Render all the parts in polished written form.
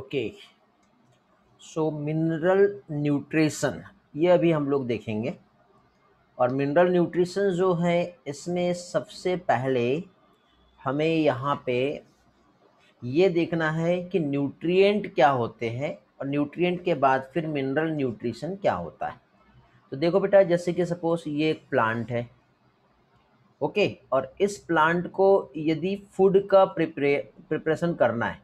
Okay, so mineral nutrition ये अभी हम लोग देखेंगे। और मिनरल न्यूट्रिशन जो है इसमें सबसे पहले हमें यहाँ पे ये देखना है कि न्यूट्रिएंट क्या होते हैं और न्यूट्रिएंट के बाद फिर मिनरल न्यूट्रिशन क्या होता है। तो देखो बेटा, जैसे कि सपोज़ ये एक प्लांट है, ओके, और इस प्लांट को यदि फूड का प्रिपरेशन करना है,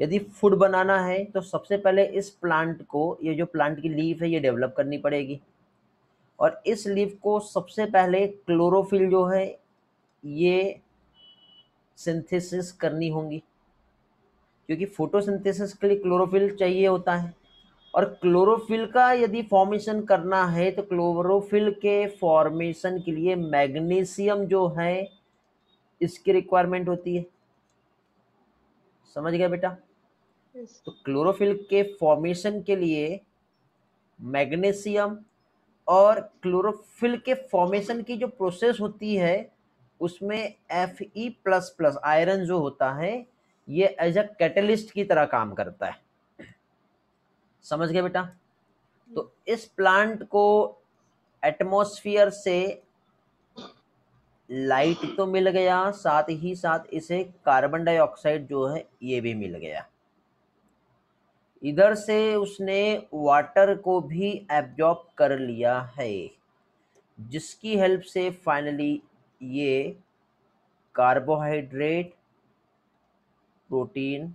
यदि फूड बनाना है, तो सबसे पहले इस प्लांट को, ये जो प्लांट की लीफ है, ये डेवलप करनी पड़ेगी। और इस लीफ को सबसे पहले क्लोरोफिल जो है ये सिंथेसिस करनी होगी, क्योंकि फोटोसिंथेसिस के लिए क्लोरोफिल चाहिए होता है। और क्लोरोफिल का यदि फॉर्मेशन करना है तो क्लोरोफिल के फॉर्मेशन के लिए मैग्नीशियम जो है इसकी रिक्वायरमेंट होती है। समझ गया बेटा? तो क्लोरोफिल के फॉर्मेशन के लिए मैग्नीशियम, और क्लोरोफिल के फॉर्मेशन की जो प्रोसेस होती है उसमें Fe++ आयरन जो होता है ये एज अ कैटलिस्ट की तरह काम करता है। समझ गए बेटा? तो इस प्लांट को एटमॉस्फेयर से लाइट तो मिल गया, साथ ही साथ इसे कार्बन डाइऑक्साइड जो है ये भी मिल गया। इधर से उसने वाटर को भी एब्जॉर्ब कर लिया है, जिसकी हेल्प से फाइनली ये कार्बोहाइड्रेट प्रोटीन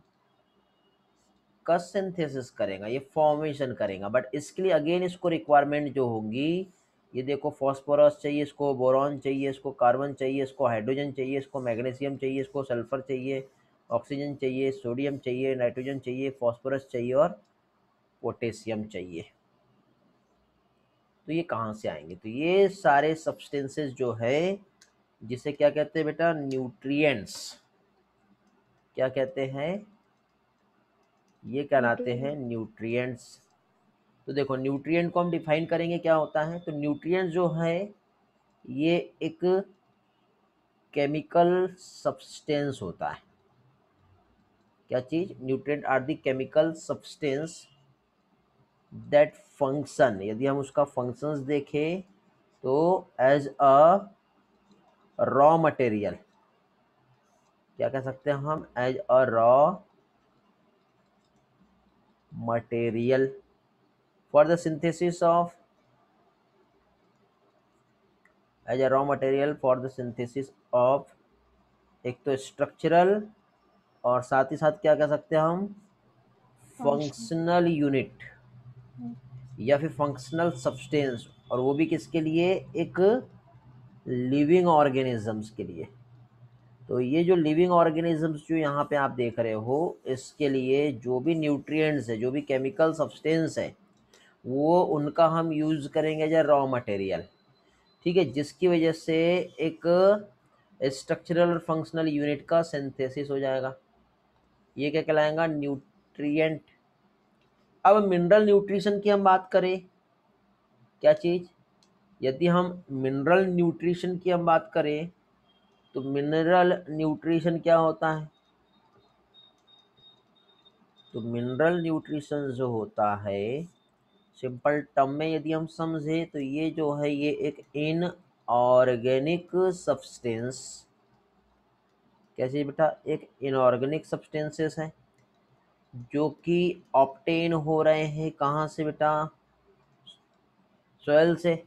का सिंथेसिस करेगा, ये फॉर्मेशन करेगा। बट इसके लिए अगेन इसको रिक्वायरमेंट जो होगी, ये देखो फॉस्फोरस चाहिए, इसको बोरॉन चाहिए, इसको कार्बन चाहिए, इसको हाइड्रोजन चाहिए, इसको मैग्नीशियम चाहिए, इसको सल्फर चाहिए, ऑक्सीजन चाहिए, सोडियम चाहिए, नाइट्रोजन चाहिए, फॉस्फोरस चाहिए और पोटेशियम चाहिए। तो ये कहाँ से आएंगे? तो ये सारे सब्सटेंसेस जो है जिसे क्या कहते हैं बेटा? न्यूट्रिएंट्स। क्या कहते हैं ये? कहलाते हैं न्यूट्रिएंट्स। तो देखो, न्यूट्रिएंट को हम डिफाइन करेंगे क्या होता है। तो न्यूट्रिएंट जो है ये एक केमिकल सब्सटेंस होता है। क्या चीज़? Nutrient are the chemical substance that function, यदि हम उसका फंक्शंस देखें तो एज अ रॉ मटेरियल, क्या कह सकते हैं हम? As a raw material for the synthesis of, as a raw material for the synthesis of, एक तो स्ट्रक्चरल और साथ ही साथ क्या कह सकते हैं हम? फंक्शनल यूनिट या फिर फंक्शनल सब्सटेंस। और वो भी किसके लिए? एक लिविंग ऑर्गेनिजम्स के लिए। तो ये जो लिविंग ऑर्गेनिजम्स जो यहाँ पे आप देख रहे हो, इसके लिए जो भी न्यूट्रिएंट्स है, जो भी केमिकल सब्सटेंस है, वो उनका हम यूज़ करेंगे एज रॉ मटेरियल, ठीक है, जिसकी वजह से एक स्ट्रक्चरल और फंक्शनल यूनिट का सिंथेसिस हो जाएगा। ये क्या कहलाएगा? न्यूट्रिएंट। अब मिनरल न्यूट्रिशन की हम बात करें, क्या चीज़? यदि हम मिनरल न्यूट्रिशन की हम बात करें तो मिनरल न्यूट्रिशन क्या होता है? तो मिनरल न्यूट्रिशन जो होता है, सिंपल टर्म में यदि हम समझें तो ये जो है ये एक इनऑर्गेनिक सब्सटेंस। कैसे बेटा? एक इनऑर्गेनिक सब्सटेंसेस है जो कि ऑब्टेन हो रहे हैं कहाँ से बेटा? सोयल से।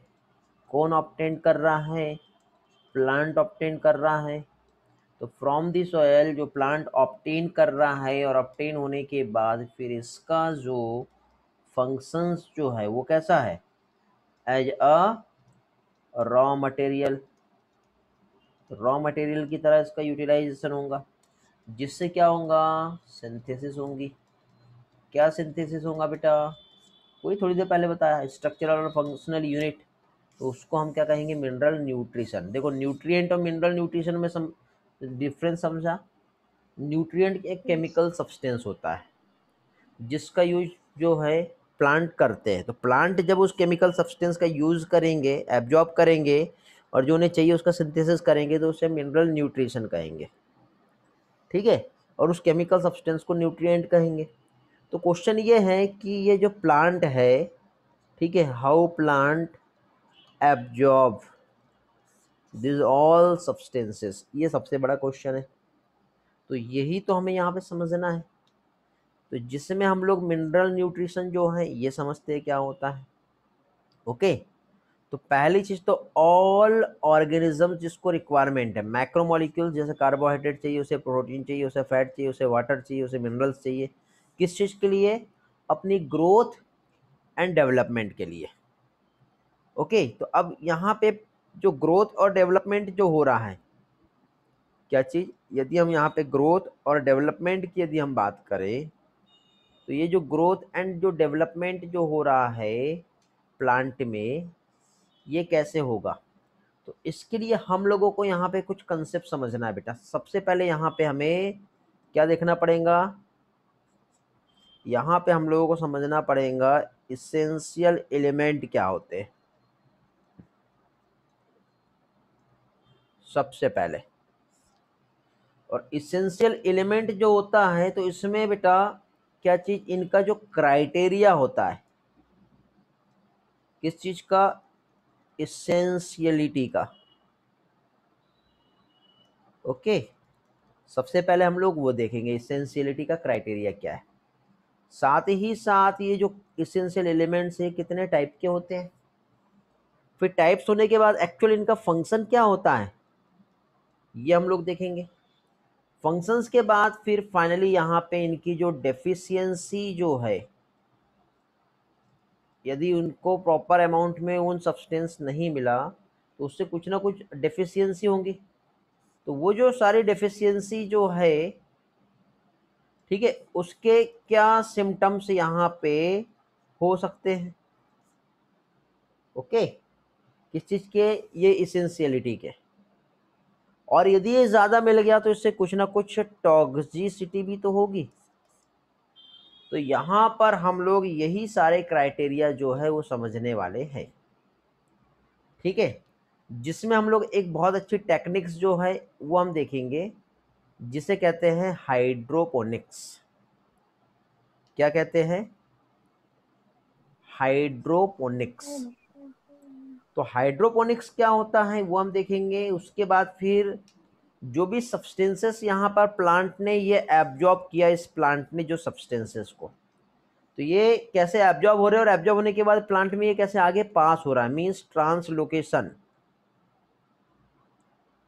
कौन ऑब्टेन कर रहा है? प्लांट ऑब्टेन कर रहा है। तो फ्रॉम दी सोयल जो प्लांट ऑब्टेन कर रहा है, और ऑब्टेन होने के बाद फिर इसका जो फंक्शंस जो है वो कैसा है? As a raw material, raw material की तरह इसका यूटिलाइजेशन होगा, जिससे क्या होगा? सिंथेसिस होंगी। क्या सिंथेसिस होगा बेटा? कोई थोड़ी देर पहले बताया, स्ट्रक्चरल और फंक्शनल यूनिट। तो उसको हम क्या कहेंगे? Mineral nutrition. देखो, न्यूट्रिएंट और मिनरल न्यूट्रिशन में डिफरेंस समझा। न्यूट्रिएंट एक केमिकल सब्सटेंस होता है जिसका यूज जो है प्लांट करते हैं। तो प्लांट जब उस केमिकल सब्सटेंस का यूज़ करेंगे, एब्जॉर्ब करेंगे और जो उन्हें चाहिए उसका सिंथेसिस करेंगे, तो उसे मिनरल न्यूट्रिशन कहेंगे, ठीक है। और उस केमिकल सब्सटेंस को न्यूट्रिएंट कहेंगे। तो क्वेश्चन ये है कि ये जो प्लांट है, ठीक है, how plant absorb this all substances, ये सबसे बड़ा क्वेश्चन है। तो यही तो हमें यहाँ पे समझना है। तो जिसमें हम लोग मिनरल न्यूट्रिशन जो है ये समझते हैं क्या होता है। ओके, तो पहली चीज़ तो ऑल ऑर्गेनिज्म जिसको रिक्वायरमेंट है, मैक्रोमोलिक्यूल, जैसे कार्बोहाइड्रेट चाहिए उसे, प्रोटीन चाहिए उसे, फैट चाहिए उसे, वाटर चाहिए उसे, मिनरल्स चाहिए, किस चीज़ के लिए, अपनी ग्रोथ एंड डेवलपमेंट के लिए। ओके, तो अब यहाँ पे जो ग्रोथ और डेवलपमेंट जो हो रहा है, क्या चीज़, यदि हम यहाँ पे ग्रोथ और डेवलपमेंट की यदि हम बात करें, तो ये जो ग्रोथ एंड जो डेवलपमेंट जो हो रहा है प्लांट में, ये कैसे होगा, तो इसके लिए हम लोगों को यहाँ पे कुछ कंसेप्ट समझना है बेटा। सबसे पहले यहाँ पे हमें क्या देखना पड़ेगा, यहाँ पे हम लोगों को समझना पड़ेगा एसेंशियल एलिमेंट क्या होते हैं। सबसे पहले और एसेंशियल एलिमेंट जो होता है, तो इसमें बेटा क्या चीज़, इनका जो क्राइटेरिया होता है, किस चीज़ का, एसेंशियलिटी का। ओके, सबसे पहले हम लोग वो देखेंगे एसेंशियलिटी का क्राइटेरिया क्या है। साथ ही साथ ये जो एसेंशियल एलिमेंट्स हैं कितने टाइप के होते हैं, फिर टाइप्स होने के बाद एक्चुअल इनका फंक्शन क्या होता है ये हम लोग देखेंगे। फंक्शंस के बाद फिर फाइनली यहाँ पे इनकी जो डेफिशिएंसी जो है, यदि उनको प्रॉपर अमाउंट में उन सब्सटेंस नहीं मिला तो उससे कुछ ना कुछ डेफिशिएंसी होंगी, तो वो जो सारी डेफिशिएंसी जो है, ठीक है, उसके क्या सिम्टम्स यहाँ पे हो सकते हैं। ओके, किस चीज़ के, ये एसेंशियलिटी के। और यदि ये ज़्यादा मिल गया तो इससे कुछ ना कुछ टॉक्सिसिटी भी तो होगी। तो यहाँ पर हम लोग यही सारे क्राइटेरिया जो है वो समझने वाले हैं, ठीक है, जिसमें हम लोग एक बहुत अच्छी टेक्निक्स जो है वो हम देखेंगे, जिसे कहते हैं हाइड्रोपोनिक्स। क्या कहते हैं, हाइड्रोपोनिक्स। तो हाइड्रोपोनिक्स क्या होता है वो हम देखेंगे। उसके बाद फिर जो भी सब्सटेंसेस यहाँ पर प्लांट ने ये एब्जॉर्ब किया, इस प्लांट ने जो सब्सटेंसेस को, तो ये कैसे एब्जॉर्ब हो रहे हैं और एब्जॉर्ब होने के बाद प्लांट में ये कैसे आगे पास हो रहा है, मींस ट्रांसलोकेशन।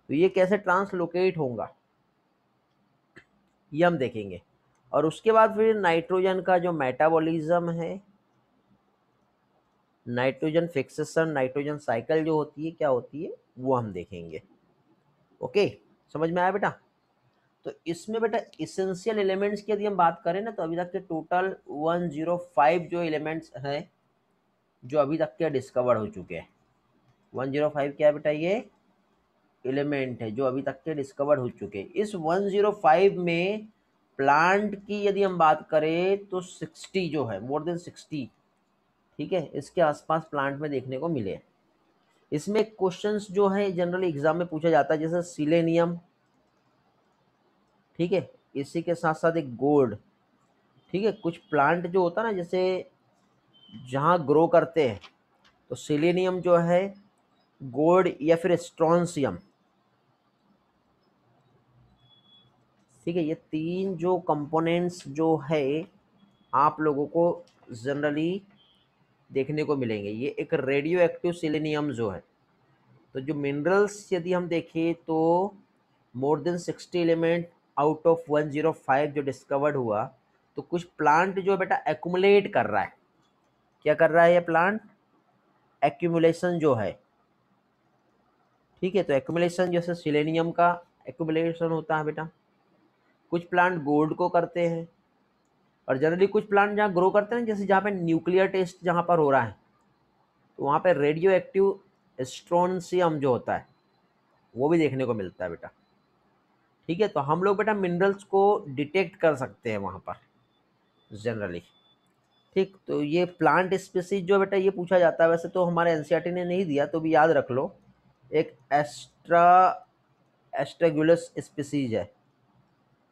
तो ये कैसे ट्रांसलोकेट होगा ये हम देखेंगे। और उसके बाद फिर नाइट्रोजन का जो मेटाबॉलिज्म है, नाइट्रोजन फिक्सेशन, नाइट्रोजन साइकिल जो होती है क्या होती है वो हम देखेंगे। ओके, समझ में आया बेटा। तो इसमें बेटा एसेंशियल एलिमेंट्स की यदि हम बात करें ना, तो अभी तक के टोटल 105 जो एलिमेंट्स हैं जो अभी तक के डिस्कवर हो चुके हैं। 105 क्या है बेटा, ये एलिमेंट है जो अभी तक के डिस्कवर हो चुके हैं। इस 105 में प्लांट की यदि हम बात करें तो 60 जो है, मोर देन 60, ठीक है, इसके आसपास प्लांट में देखने को मिले। इसमें क्वेश्चंस जो है जनरली एग्जाम में पूछा जाता है, जैसे सिलेनियम, ठीक है, इसी के साथ साथ एक गोल्ड, ठीक है। कुछ प्लांट जो होता है ना, जैसे जहाँ ग्रो करते हैं, तो सिलेनियम जो है, गोल्ड या फिर स्ट्रॉन्शियम, ठीक है, ये तीन जो कंपोनेंट्स जो है आप लोगों को जनरली देखने को मिलेंगे। ये एक रेडियो एक्टिव सिलेनियम जो है। तो जो मिनरल्स यदि हम देखें तो more than 60 element out of 105 जो डिस्कवर्ड हुआ, तो कुछ प्लांट जो बेटा एक्यूमुलेट कर रहा है। क्या कर रहा है ये प्लांट, एक्यूमुलेशन जो है, ठीक है। तो एक्यूमुलेशन जैसे सिलेनियम का एक्यूमुलेशन होता है बेटा। कुछ प्लांट गोल्ड को करते हैं और जनरली कुछ प्लांट जहाँ ग्रो करते हैं, जैसे जहाँ पे न्यूक्लियर टेस्ट जहाँ पर हो रहा है, तो वहाँ पे रेडियो एक्टिव स्ट्रोनशियम जो होता है वो भी देखने को मिलता है बेटा, ठीक है। तो हम लोग बेटा मिनरल्स को डिटेक्ट कर सकते हैं वहाँ पर जनरली, ठीक। तो ये प्लांट स्पीसीज जो बेटा ये पूछा जाता है, वैसे तो हमारे एनसीईआरटी ने नहीं दिया, तो भी याद रख लो, एक एस्ट्रागुलस स्पीसीज है,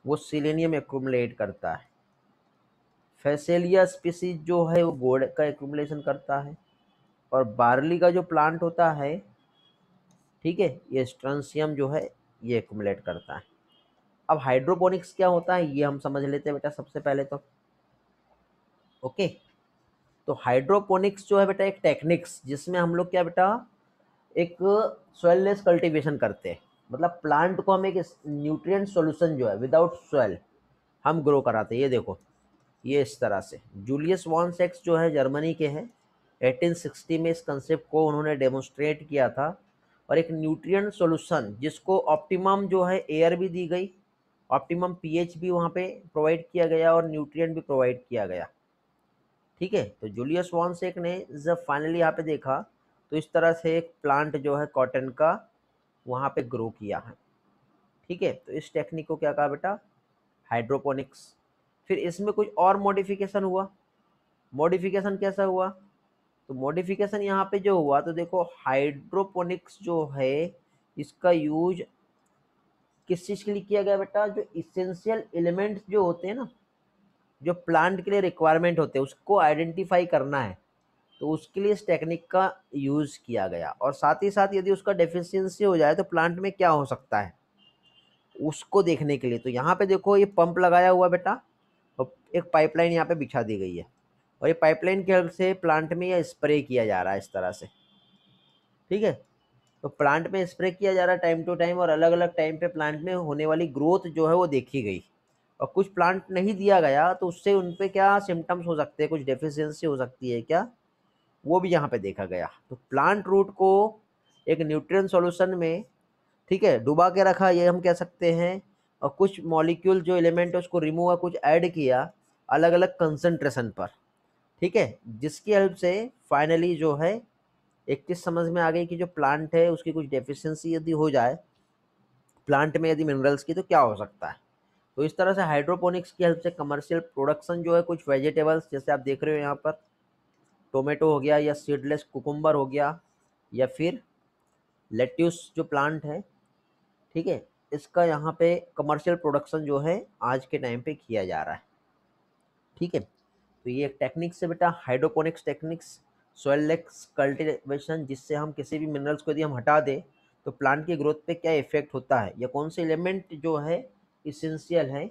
वो सिलेनियम एक्यूमुलेट करता है। फैसेलिया स्पीसीज जो है वो गोल्ड का एक्यूमुलेशन करता है, और बार्ली का जो प्लांट होता है, ठीक है, ये स्ट्रंशियम जो है ये एक्यूमुलेट करता है। अब हाइड्रोपोनिक्स क्या होता है ये हम समझ लेते हैं बेटा सबसे पहले तो। ओके, तो हाइड्रोपोनिक्स जो है बेटा एक टेक्निक्स जिसमें हम लोग क्या बेटा एक सॉइललेस कल्टीवेशन करते हैं, मतलब प्लांट को हम एक न्यूट्रिएंट सॉल्यूशन जो है विदाउट सॉइल हम ग्रो कराते हैं। ये देखो ये इस तरह से, जूलियस वॉन सैक्स जो है जर्मनी के हैं, 1860 में इस कंसेप्ट को उन्होंने डेमोस्ट्रेट किया था, और एक न्यूट्रिएंट सॉल्यूशन जिसको ऑप्टिमम जो है एयर भी दी गई, ऑप्टिमम पीएच भी वहाँ पे प्रोवाइड किया गया और न्यूट्रिएंट भी प्रोवाइड किया गया, ठीक है। तो जूलियस वॉन सैक्स ने जब फाइनली यहाँ पे देखा तो इस तरह से एक प्लांट जो है कॉटन का वहाँ पे ग्रो किया है, ठीक है। तो इस टेक्निक को क्या कहा बेटा, हाइड्रोपोनिक्स। फिर इसमें कुछ और मॉडिफिकेशन हुआ। मॉडिफिकेशन कैसा हुआ, तो मॉडिफिकेशन यहाँ पे जो हुआ तो देखो हाइड्रोपोनिक्स जो है इसका यूज किस चीज़ के लिए किया गया बेटा, जो इसेंशियल एलिमेंट्स जो होते हैं ना, जो प्लांट के लिए रिक्वायरमेंट होते हैं उसको आइडेंटिफाई करना है, तो उसके लिए इस टेक्निक का यूज़ किया गया। और साथ ही साथ यदि उसका डेफिशिएंसी हो जाए तो प्लांट में क्या हो सकता है उसको देखने के लिए। तो यहाँ पे देखो ये पंप लगाया हुआ बेटा, एक पाइपलाइन यहाँ पे बिछा दी गई है, और ये पाइपलाइन की हेल्प से प्लांट में यह स्प्रे किया जा रहा है इस तरह से, ठीक है। तो प्लांट में स्प्रे किया जा रहा है टाइम टू टाइम, और अलग अलग टाइम पे प्लांट में होने वाली ग्रोथ जो है वो देखी गई, और कुछ प्लांट नहीं दिया गया तो उससे उन पर क्या सिम्टम्स हो सकते हैं, कुछ डेफिशिएंसी हो सकती है क्या, वो भी यहाँ पे देखा गया। तो प्लांट रूट को एक न्यूट्रिएंट सॉल्यूशन में, ठीक है, डुबा के रखा ये हम कह सकते हैं, और कुछ मॉलिक्यूल जो एलिमेंट है उसको रिमूव और कुछ ऐड किया अलग अलग कंसंट्रेशन पर, ठीक है, जिसकी हेल्प से फाइनली जो है एक चीज़ समझ में आ गई कि जो प्लांट है उसकी कुछ डेफिशिएंसी यदि हो जाए प्लांट में यदि मिनरल्स की तो क्या हो सकता है। तो इस तरह से हाइड्रोपोनिक्स की हेल्प से कमर्शियल प्रोडक्शन जो है कुछ वेजिटेबल्स जैसे आप देख रहे हो यहाँ पर टोमेटो हो गया, या सीडलेस कुकुम्बर हो गया, या फिर लेट्यूस जो प्लांट है, ठीक है, इसका यहाँ पे कमर्शियल प्रोडक्शन जो है आज के टाइम पे किया जा रहा है, ठीक है। तो ये एक टेक्निक्स है बेटा हाइड्रोपोनिक्स टेक्निक्स, सॉइललेस कल्टीवेशन, जिससे हम किसी भी मिनरल्स को यदि हम हटा दें तो प्लांट की ग्रोथ पे क्या इफेक्ट होता है, या कौन से एलिमेंट जो है इसेंशियल है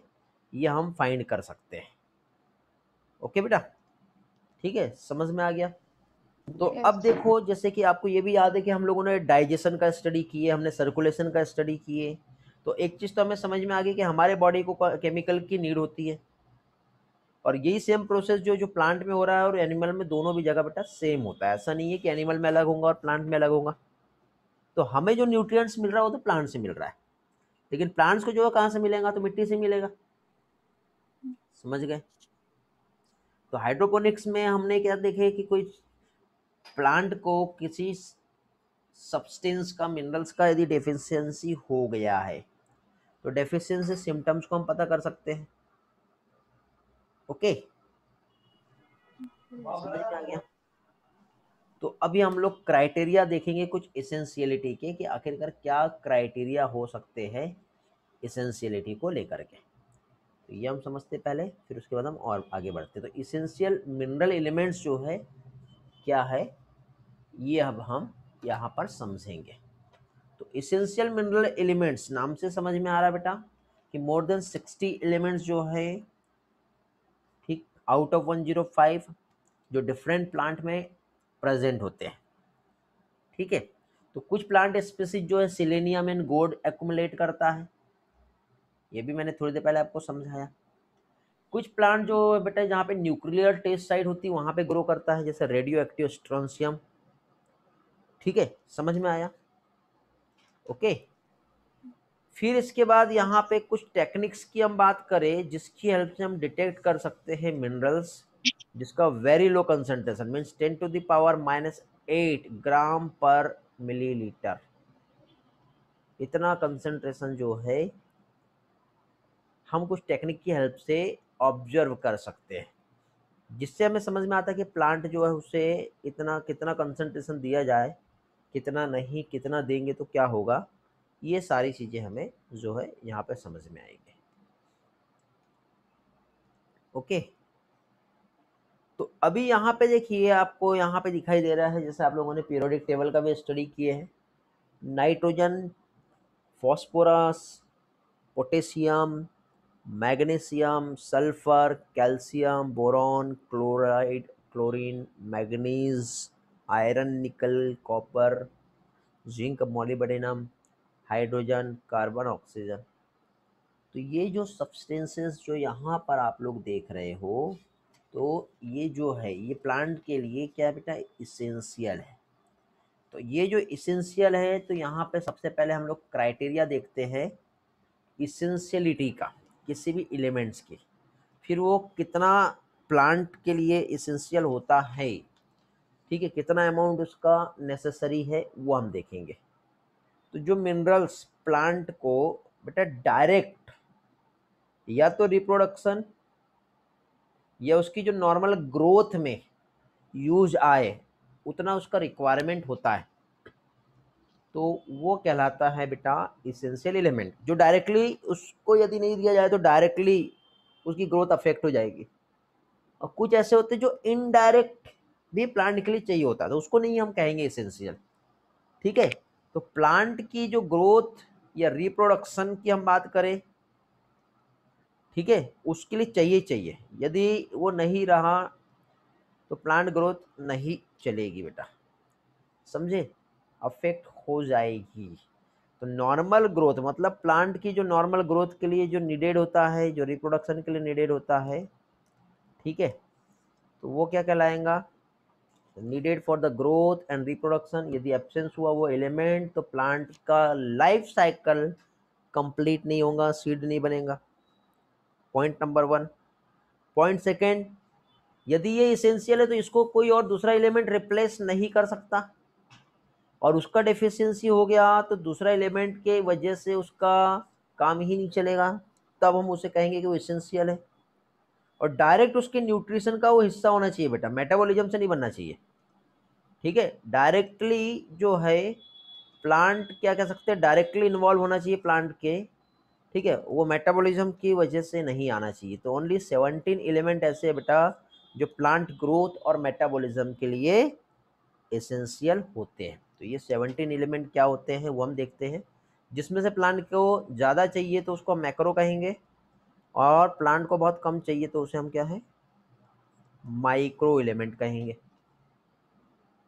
ये हम फाइंड कर सकते हैं। ओके बेटा, ठीक है, समझ में आ गया। तो अब देखो जैसे कि आपको ये भी याद है कि हम लोगों ने डाइजेशन का स्टडी किए, हमने सर्कुलेशन का स्टडी किए, तो एक चीज़ तो हमें समझ में आ गई कि हमारे बॉडी को केमिकल की नीड होती है, और यही सेम प्रोसेस जो जो प्लांट में हो रहा है और एनिमल में, दोनों भी जगह बेटा सेम होता है। ऐसा नहीं है कि एनिमल में अलग होगा और प्लांट में अलग होगा। तो हमें जो न्यूट्रिएंट्स मिल रहा है वो तो प्लांट से मिल रहा है, लेकिन प्लांट्स को जो है कहाँ से मिलेगा, तो मिट्टी से मिलेगा, समझ गए। तो हाइड्रोपोनिक्स में हमने क्या देखे कि कोई प्लांट को किसी सब्सटेंस का, मिनरल्स का यदि डेफिशिएंसी हो गया है तो डेफिशिएंसी सिम्टम्स को हम पता कर सकते हैं। ओके, समझ आ गया। तो अभी हम लोग क्राइटेरिया देखेंगे कुछ एसेंशियलिटी के, कि आखिरकार क्या क्राइटेरिया हो सकते हैं एसेंशियलिटी को लेकर के, तो ये हम समझते पहले, फिर उसके बाद हम और आगे बढ़ते। तो इसेंशियल मिनरल एलिमेंट्स जो है क्या है ये अब हम यहाँ पर समझेंगे। तो इसेंशियल मिनरल एलिमेंट्स नाम से समझ में आ रहा है बेटा कि मोर देन 60 एलिमेंट्स जो है, ठीक, आउट ऑफ 105 जो डिफरेंट प्लांट में प्रेजेंट होते हैं, ठीक है। तो कुछ प्लांट स्पीसीज जो है सिलेनियम एंड गोल्ड एक्युमुलेट करता है, ये भी मैंने थोड़ी देर पहले आपको समझाया। कुछ प्लांट जो बेटा जहाँ पे न्यूक्लियर टेस्ट साइट होती है वहाँ पे ग्रो करता है, जैसे रेडियो एक्टिव स्ट्रॉन्शियम, ठीक है, समझ में आया। ओके, फिर इसके बाद यहाँ पे कुछ टेक्निक्स की हम बात करें जिसकी हेल्प से हम डिटेक्ट कर सकते हैं मिनरल्स जिसका very low concentration, means 10⁻⁸ gram per millilitre, इतना कंसनट्रेशन जो है हम कुछ टेक्निक की हेल्प से ऑब्जर्व कर सकते हैं, जिससे हमें समझ में आता है कि प्लांट जो है उसे इतना कितना कंसंट्रेशन दिया जाए, कितना नहीं, कितना देंगे तो क्या होगा, ये सारी चीज़ें हमें जो है यहाँ पे समझ में आएंगे। ओके, तो अभी यहाँ पे देखिए, आपको यहाँ पे दिखाई दे रहा है, जैसे आप लोगों ने पीरियोडिक टेबल का भी स्टडी किए हैं, nitrogen, phosphorus, potassium, magnesium, sulphur, calcium, boron, chloride, chlorine, manganese, iron, nickel, copper, zinc, molybdenum, hydrogen, carbon, oxygen. तो ये जो सब्सटेंसेस जो यहाँ पर आप लोग देख रहे हो, तो ये जो है ये प्लांट के लिए क्या बेटा इसेंशियल है। तो ये जो इसेंशियल है, तो यहाँ पे सबसे पहले हम लोग क्राइटेरिया देखते हैं इसेंशियलिटी का किसी भी एलिमेंट्स के, फिर वो कितना प्लांट के लिए इसेंशियल होता है, ठीक है, कितना अमाउंट उसका नेसेसरी है वो हम देखेंगे। तो जो मिनरल्स प्लांट को बेटा डायरेक्ट या तो रिप्रोडक्शन या उसकी जो नॉर्मल ग्रोथ में यूज आए उतना उसका रिक्वायरमेंट होता है, तो वो कहलाता है बेटा एसेंशियल एलिमेंट। जो डायरेक्टली उसको यदि नहीं दिया जाए तो डायरेक्टली उसकी ग्रोथ अफेक्ट हो जाएगी, और कुछ ऐसे होते हैं जो इनडायरेक्ट भी प्लांट के लिए चाहिए होता है, तो उसको नहीं हम कहेंगे एसेंशियल, ठीक है। तो प्लांट की जो ग्रोथ या रिप्रोडक्शन की हम बात करें, ठीक है, उसके लिए चाहिए, यदि वो नहीं रहा तो प्लांट ग्रोथ नहीं चलेगी बेटा, समझे, अफेक्ट हो जाएगी। तो नॉर्मल ग्रोथ मतलब प्लांट की जो नॉर्मल ग्रोथ के लिए जो नीडेड होता है, जो रिप्रोडक्शन के लिए नीडेड होता है, ठीक है, तो वो क्या कहलाएगा, needed for the growth and reproduction. यदि एब्सेंस हुआ वो एलिमेंट तो प्लांट का लाइफ साइकिल कंप्लीट नहीं होगा, सीड नहीं बनेगा, पॉइंट नंबर 1। पॉइंट सेकेंड, यदि ये एसेंशियल है तो इसको कोई और दूसरा एलिमेंट रिप्लेस नहीं कर सकता, और उसका डेफिशिएंसी हो गया तो दूसरा एलिमेंट के वजह से उसका काम ही नहीं चलेगा, तब हम उसे कहेंगे कि वो एसेंशियल है। और डायरेक्ट उसके न्यूट्रिशन का वो हिस्सा होना चाहिए बेटा, मेटाबॉलिज्म से नहीं बनना चाहिए, ठीक है। डायरेक्टली जो है प्लांट क्या कह सकते हैं, डायरेक्टली इन्वॉल्व होना चाहिए प्लांट के, ठीक है, वो मेटाबॉलिज्म की वजह से नहीं आना चाहिए। तो ओनली 17 एलिमेंट ऐसे बेटा जो प्लांट ग्रोथ और मेटाबॉलिज्म के लिए एसेंशियल होते हैं। तो ये 17 एलिमेंट क्या होते हैं वो हम देखते हैं, जिसमें से प्लांट को ज़्यादा चाहिए तो उसको हम मैक्रो कहेंगे, और प्लांट को बहुत कम चाहिए तो उसे हम क्या है माइक्रो एलिमेंट कहेंगे,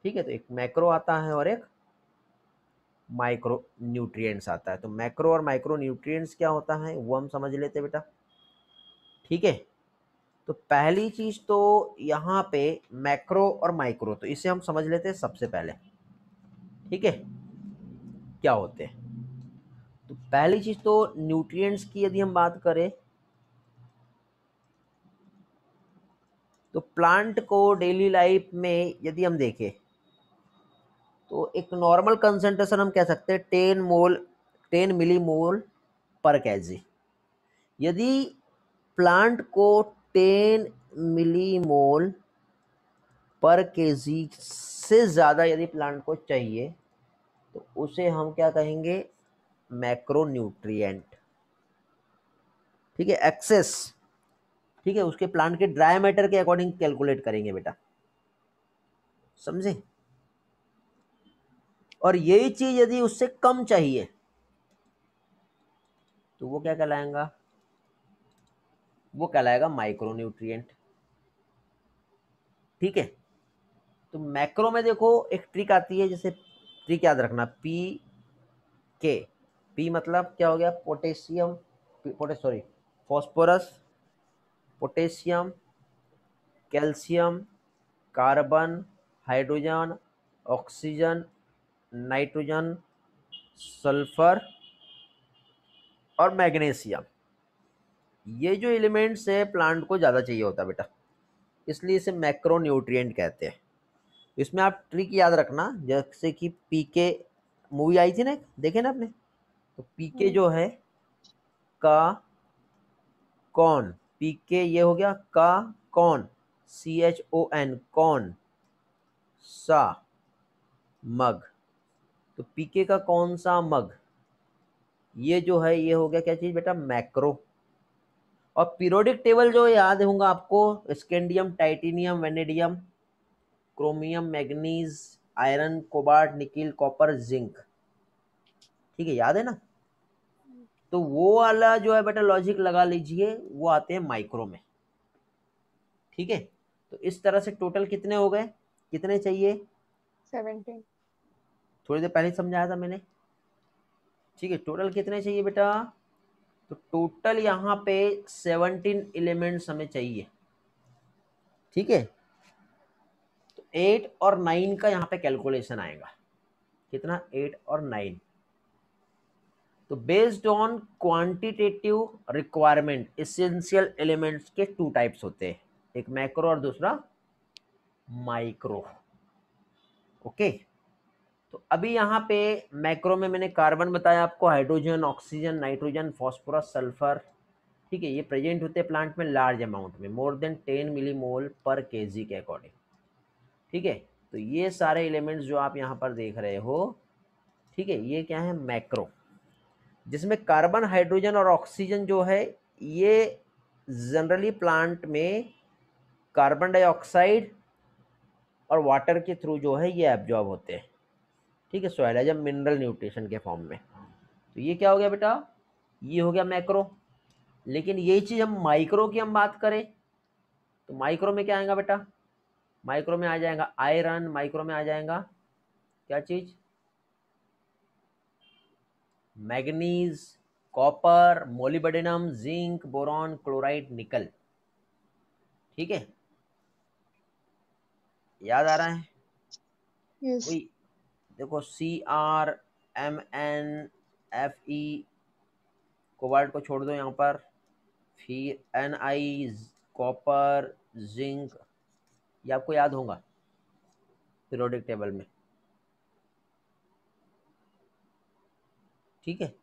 ठीक है। तो एक मैक्रो आता है और एक माइक्रो न्यूट्रिएंट्स आता है। तो मैक्रो और माइक्रो न्यूट्रिएंट्स क्या होता है वो हम समझ लेते बेटा, ठीक है। तो पहली चीज़ तो यहाँ पे मैक्रो और माइक्रो, तो इसे हम समझ लेते हैं सबसे पहले, ठीक है, क्या होते हैं। तो पहली चीज़ तो न्यूट्रिएंट्स की यदि हम बात करें तो प्लांट को डेली लाइफ में यदि हम देखें तो एक नॉर्मल कंसंट्रेशन हम कह सकते हैं 10 मिली मोल पर kg। यदि प्लांट को 10 मिली मोल पर kg से ज़्यादा यदि प्लांट को चाहिए तो उसे हम क्या कहेंगे मैक्रो न्यूट्रिएंट, ठीक है, एक्सेस, ठीक है, उसके प्लांट के ड्राई मैटर के अकॉर्डिंग कैलकुलेट करेंगे बेटा, समझे। और यही चीज यदि उससे कम चाहिए तो वो क्या कहलाएगा, वो कहलाएगा माइक्रो न्यूट्रिएंट, ठीक है। तो मैक्रो में देखो एक ट्रिक आती है, जैसे ट्रिक याद रखना, PK, P मतलब क्या हो गया, phosphorus, potassium, calcium, carbon, hydrogen, oxygen, nitrogen, sulphur और मैग्नीशियम। ये जो एलिमेंट्स है प्लांट को ज़्यादा चाहिए होता है बेटा, इसलिए इसे मैक्रो न्यूट्रिएंट कहते हैं। इसमें आप ट्रिक याद रखना, जैसे कि PK मूवी आई थी ना, देखे ना आपने, तो PK जो है का कौन, PK ये हो गया, का कौन, CHON कौन, सा मग, तो PK का कौन सा मग, ये जो है ये हो गया क्या चीज़ बेटा मैक्रो। और पीरियोडिक टेबल जो याद होगा आपको, scandium, titanium, vanadium, chromium, manganese, iron, cobalt, nickel, copper, zinc, ठीक है, याद है ना। तो वो वाला जो है बेटा लॉजिक लगा लीजिए, वो आते हैं माइक्रो में, ठीक है। तो इस तरह से टोटल कितने हो गए, कितने चाहिए, 17। थोड़ी देर पहले समझाया था मैंने, ठीक है। टोटल कितने चाहिए बेटा, तो टोटल यहाँ पे 17 एलिमेंट्स हमें चाहिए, ठीक है। तो 8 और 9 का यहाँ पे कैलकुलेशन आएगा, कितना, 8 और 9। तो based on quantitative requirement essential elements के 2 टाइप्स होते हैं, एक मैक्रो और दूसरा माइक्रो, ओके। तो अभी यहाँ पे मैक्रो में मैंने कार्बन बताया आपको, hydrogen, oxygen, nitrogen, phosphorus, sulphur, ठीक है, ये प्रेजेंट होते हैं प्लांट में लार्ज अमाउंट में, more than 10 millimole per KG के अकॉर्डिंग, ठीक है। तो ये सारे एलिमेंट्स जो आप यहाँ पर देख रहे हो, ठीक है, ये क्या है, मैक्रो, जिसमें कार्बन, हाइड्रोजन और ऑक्सीजन जो है ये जनरली प्लांट में कार्बन डाइऑक्साइड और वाटर के थ्रू जो है ये एब्जॉर्ब होते हैं, ठीक है, सॉइल एज मिनरल न्यूट्रिशन के फॉर्म में। तो ये क्या हो गया बेटा, ये हो गया मैक्रो। लेकिन यही चीज़ हम माइक्रो की हम बात करें तो माइक्रो में क्या आएगा बेटा, माइक्रो में आ जाएगा आयरन, माइक्रो में आ जाएगा क्या चीज़, manganese, copper, molybdenum, zinc, boron, chloride, nickel, ठीक है, याद आ रहा है। yes. देखो CR MN FE, कोबाल्ट को छोड़ दो यहाँ पर, फिर NI, कॉपर, जिंक, ये आपको याद होगा पीरियोडिक टेबल में, ठीक है।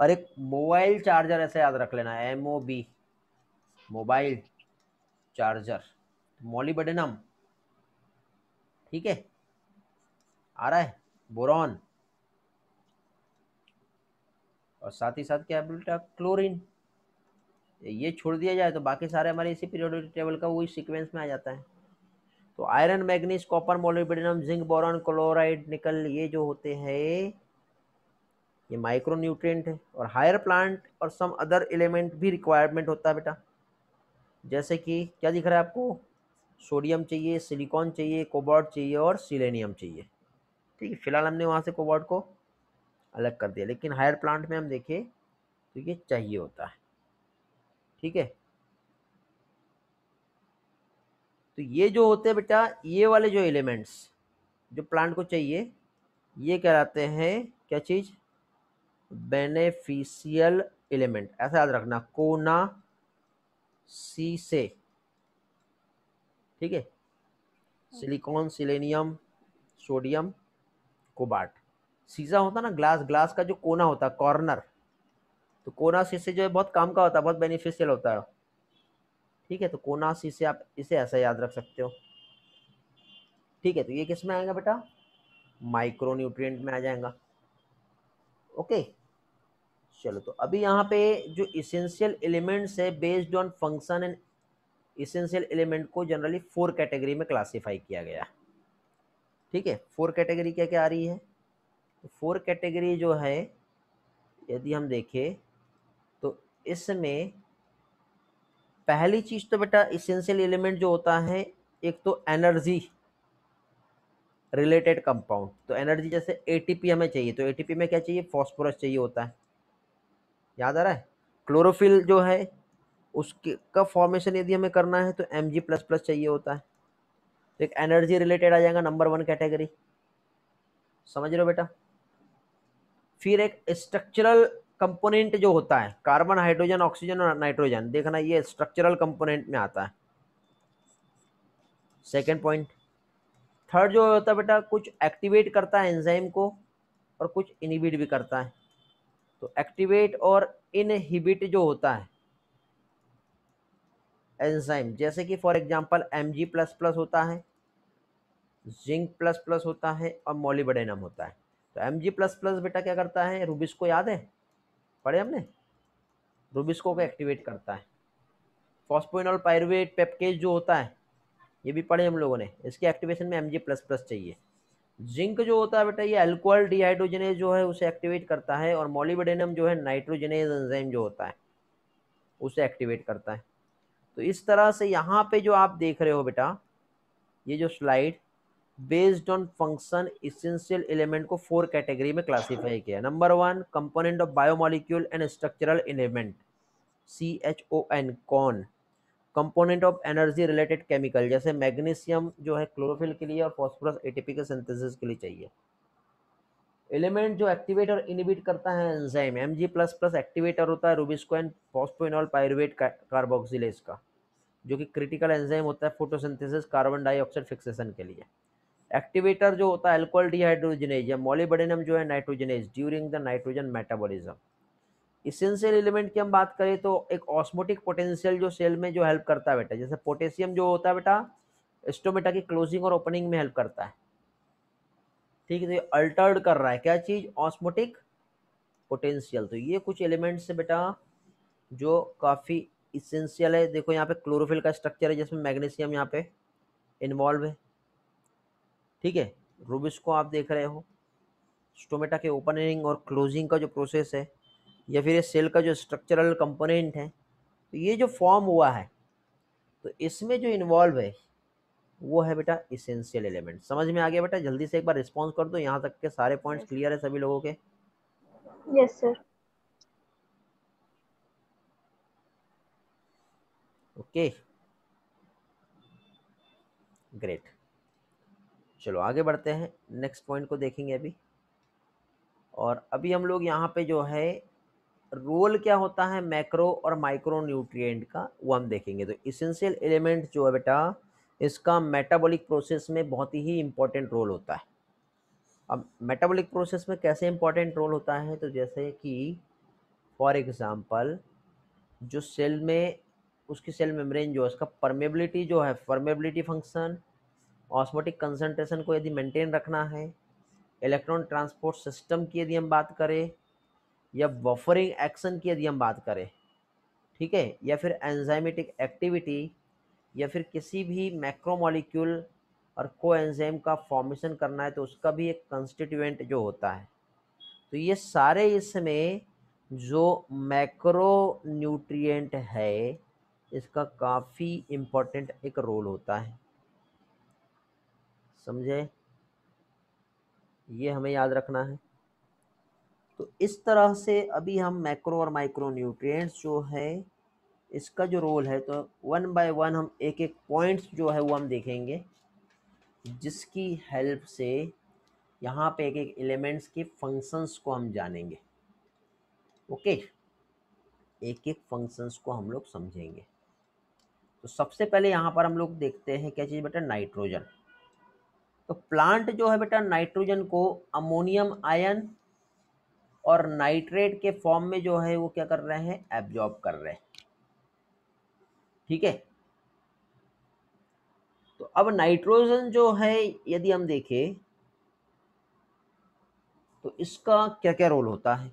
और एक मोबाइल चार्जर ऐसे याद रख लेना, MOB, मोबाइल चार्जर, मोलिब्डेनम, ठीक है, आ रहा है, बोरॉन, और साथ ही साथ क्या बेटा, क्लोरीन। ये छोड़ दिया जाए तो बाकी सारे हमारे इसी पीरियोडिक टेबल का वही सीक्वेंस में आ जाता है। तो iron, manganese, copper, molybdenum, zinc, boron, chloride, nickel, ये जो होते हैं ये माइक्रो न्यूट्रिएंट है। और हायर प्लांट और सम अदर एलिमेंट भी रिक्वायरमेंट होता है बेटा, जैसे कि क्या दिख रहा है आपको, सोडियम चाहिए, सिलिकॉन चाहिए, कोबाल्ट चाहिए और सिलेनियम चाहिए, ठीक है। फिलहाल हमने वहाँ से कोबाल्ट को अलग कर दिया, लेकिन हायर प्लांट में हम देखें तो ये चाहिए होता है, ठीक है। तो ये जो होते हैं बेटा, ये वाले जो एलिमेंट्स जो प्लांट को चाहिए, ये कहलाते हैं क्या चीज़, बेनिफिशियल एलिमेंट, ऐसा याद रखना, कोना सी से, ठीक है, सिलिकॉन, सिलेनियम, सोडियम, कोबाल्ट। सीसा होता ना ग्लास, ग्लास का जो कोना होता है, कॉर्नर, तो कोना शीशे जो है बहुत काम का होता है, बहुत बेनिफिशियल होता है, ठीक है। तो कोना शीशे आप इसे ऐसा याद रख सकते हो, ठीक है। तो ये किस में आएगा बेटा, माइक्रो न्यूट्रिएंट में आ जाएगा, ओके। चलो, तो अभी यहाँ पे जो इसेंशियल एलिमेंट्स है based on function and essential element को जनरली 4 कैटेगरी में क्लासिफाई किया गया, ठीक है। 4 कैटेगरी क्या क्या आ रही है, तो 4 कैटेगरी जो है यदि हम देखें तो इसमें पहली चीज़ तो बेटा इसेंशियल एलिमेंट जो होता है, एक तो एनर्जी रिलेटेड कंपाउंड। तो एनर्जी जैसे ATP हमें चाहिए, तो ATP में क्या चाहिए, फॉस्फोरस चाहिए होता है, याद आ रहा है। क्लोरोफिल जो है उसके का फॉर्मेशन यदि हमें करना है तो Mg++ चाहिए होता है, तो एक एनर्जी रिलेटेड आ जाएगा नंबर 1 कैटेगरी, समझ रहे हो बेटा। फिर एक स्ट्रक्चरल कंपोनेंट जो होता है, कार्बन, हाइड्रोजन, ऑक्सीजन और नाइट्रोजन, देखना ये स्ट्रक्चरल कंपोनेंट में आता है, सेकेंड पॉइंट। थर्ड जो होता है बेटा, कुछ एक्टिवेट करता है एंजाइम को और कुछ इनहिबिट भी करता है, तो एक्टिवेट और इनहिबिट जो होता है एंजाइम, जैसे कि फॉर एग्जांपल Mg++ होता है, जिंक++ होता है और मोलिब्डेनम होता है। तो Mg++ बेटा क्या करता है, रूबिस को याद है, पढ़े हमने, रूबिस्को को एक्टिवेट करता है। फॉस्फोइनॉल पाइरूवेट पेप्टेज जो होता है ये भी पढ़े हम लोगों ने, इसके एक्टिवेशन में Mg++ चाहिए। जिंक जो होता है बेटा ये अल्कोहल डिहाइड्रोजनेज जो है उसे एक्टिवेट करता है, और मॉलिब्डेनम जो है नाइट्रोजनेज एंजाइम जो होता है उसे एक्टिवेट करता है। तो इस तरह से यहाँ पे जो आप देख रहे हो बेटा ये जो slide based on function essential element को 4 कैटेगरी में क्लासीफाई किया। Number 1 component of biomolecule and structural element CHON कॉन। Component of energy related chemical जैसे मैग्नीशियम जो है क्लोरोफिल के लिए और फॉस्फोरस एटीपी के सिंथेसिस के लिए चाहिए। एलिमेंट जो एक्टिवेट और इनहिबिट करता है एंजाइम Mg++ एक्टिवेटर होता है rubisco and phosphoenol pyruvate carboxylase का, जो कि क्रिटिकल एंजाइम होता है फोटोसिंथेसिस कार्बन डाइऑक्साइड फिक्सेशन के लिए। एक्टिवेटर जो होता है अल्कोहल डिहाइड्रोजनेज या मॉलिब्डेनम जो है nitrogenase during the nitrogen metabolism. Essential element की हम बात करें तो एक ऑस्मोटिक पोटेंशियल जो सेल में जो हेल्प करता है बेटा, जैसे पोटेशियम जो होता है बेटा स्टोमेटा की क्लोजिंग और ओपनिंग में हेल्प करता है। ठीक है, तो ये अल्टर्ड कर रहा है क्या चीज़, ऑस्मोटिक पोटेंशियल। तो ये कुछ एलिमेंट्स है बेटा जो काफ़ी एसेंशियल है। देखो यहाँ पे क्लोरोफिल का स्ट्रक्चर है जिसमें मैग्नीशियम यहाँ पे इन्वॉल्व है। ठीक है, रूबिस्को आप देख रहे हो, स्टोमेटा के ओपनिंग और क्लोजिंग का जो प्रोसेस है, या फिर ये सेल का जो स्ट्रक्चरल कंपोनेंट है, तो ये जो फॉर्म हुआ है तो इसमें जो इन्वॉल्व है वो है बेटा एसेंशियल एलिमेंट। समझ में आ गया बेटा, जल्दी से एक बार रिस्पॉन्स कर दो। यहाँ तक के सारे पॉइंट्स क्लियर है सभी लोगों के? Yes sir. ओके ग्रेट, चलो आगे बढ़ते हैं, नेक्स्ट पॉइंट को देखेंगे अभी। और अभी हम लोग यहाँ पे जो है रोल क्या होता है मैक्रो और माइक्रो न्यूट्रिएंट का वो हम देखेंगे। तो एसेंशियल एलिमेंट जो है बेटा इसका मेटाबॉलिक प्रोसेस में बहुत ही इम्पोर्टेंट रोल होता है। अब मेटाबॉलिक प्रोसेस में कैसे इम्पोर्टेंट रोल होता है, तो जैसे कि फॉर एग्जांपल जो सेल में उसकी सेल मेम्ब्रेन जो है उसका परमेबिलिटी जो है, परमेबिलिटी फंक्शन, ऑस्मोटिक कंसंट्रेशन को यदि मेंटेन रखना है, इलेक्ट्रॉन ट्रांसपोर्ट सिस्टम की यदि हम बात करें, या बफरिंग एक्शन की यदि हम बात करें, ठीक है, या फिर एंजाइमेटिक एक्टिविटी, या फिर किसी भी मैक्रोमॉलिक्यूल और कोएंजाइम का फॉर्मेशन करना है तो उसका भी एक कंस्टिट्यूएंट जो होता है। तो ये सारे इसमें जो मैक्रो न्यूट्रिएंट है इसका काफ़ी इम्पोर्टेंट एक रोल होता है। समझे, ये हमें याद रखना है। तो इस तरह से अभी हम मैक्रो और माइक्रो न्यूट्रिएंट्स जो है इसका जो रोल है तो 1 by 1 हम एक एक पॉइंट्स जो है वो हम देखेंगे, जिसकी हेल्प से यहाँ पे एक एक एलिमेंट्स के फंक्शंस को हम जानेंगे। ओके, एक एक फंक्शंस को हम लोग समझेंगे। तो सबसे पहले यहाँ पर हम लोग देखते हैं क्या चीज़ बेटा, नाइट्रोजन। तो प्लांट जो है बेटा नाइट्रोजन को अमोनियम आयन और नाइट्रेट के फॉर्म में जो है वो क्या कर रहे हैं, एब्जॉर्ब कर रहे हैं। ठीक है, तो अब नाइट्रोजन जो है यदि हम देखें तो इसका क्या क्या रोल होता है।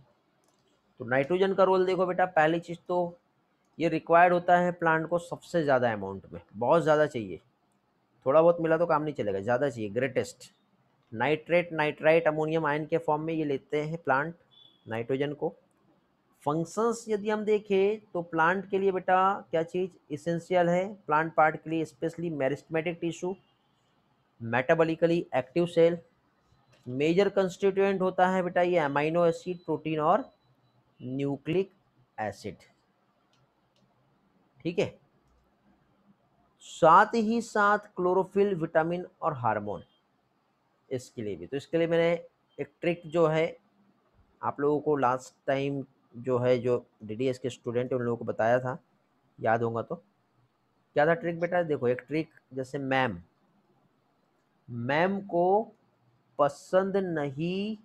तो नाइट्रोजन का रोल देखो बेटा, पहली चीज़ तो ये रिक्वायर्ड होता है प्लांट को सबसे ज़्यादा अमाउंट में, बहुत ज़्यादा चाहिए, थोड़ा बहुत मिला तो काम नहीं चलेगा, ज़्यादा चाहिए, greatest. Nitrate nitrite ammonium ion के फॉर्म में ये लेते हैं प्लांट नाइट्रोजन को। फंक्शंस यदि हम देखें तो प्लांट के लिए बेटा क्या चीज़ एसेंशियल है, प्लांट पार्ट के लिए specially meristematic tissue, metabolically active cell. Major constituent होता है बेटा ये अमाइनो एसिड, प्रोटीन और न्यूक्लिक एसिड। ठीक है, साथ ही साथ क्लोरोफिल, विटामिन और हार्मोन इसके लिए भी। तो इसके लिए मैंने एक ट्रिक जो है आप लोगों को लास्ट टाइम जो है जो DDS के स्टूडेंट उन लोगों को बताया था, याद होगा तो क्या था ट्रिक बेटा। देखो एक ट्रिक, जैसे मैम को पसंद नहीं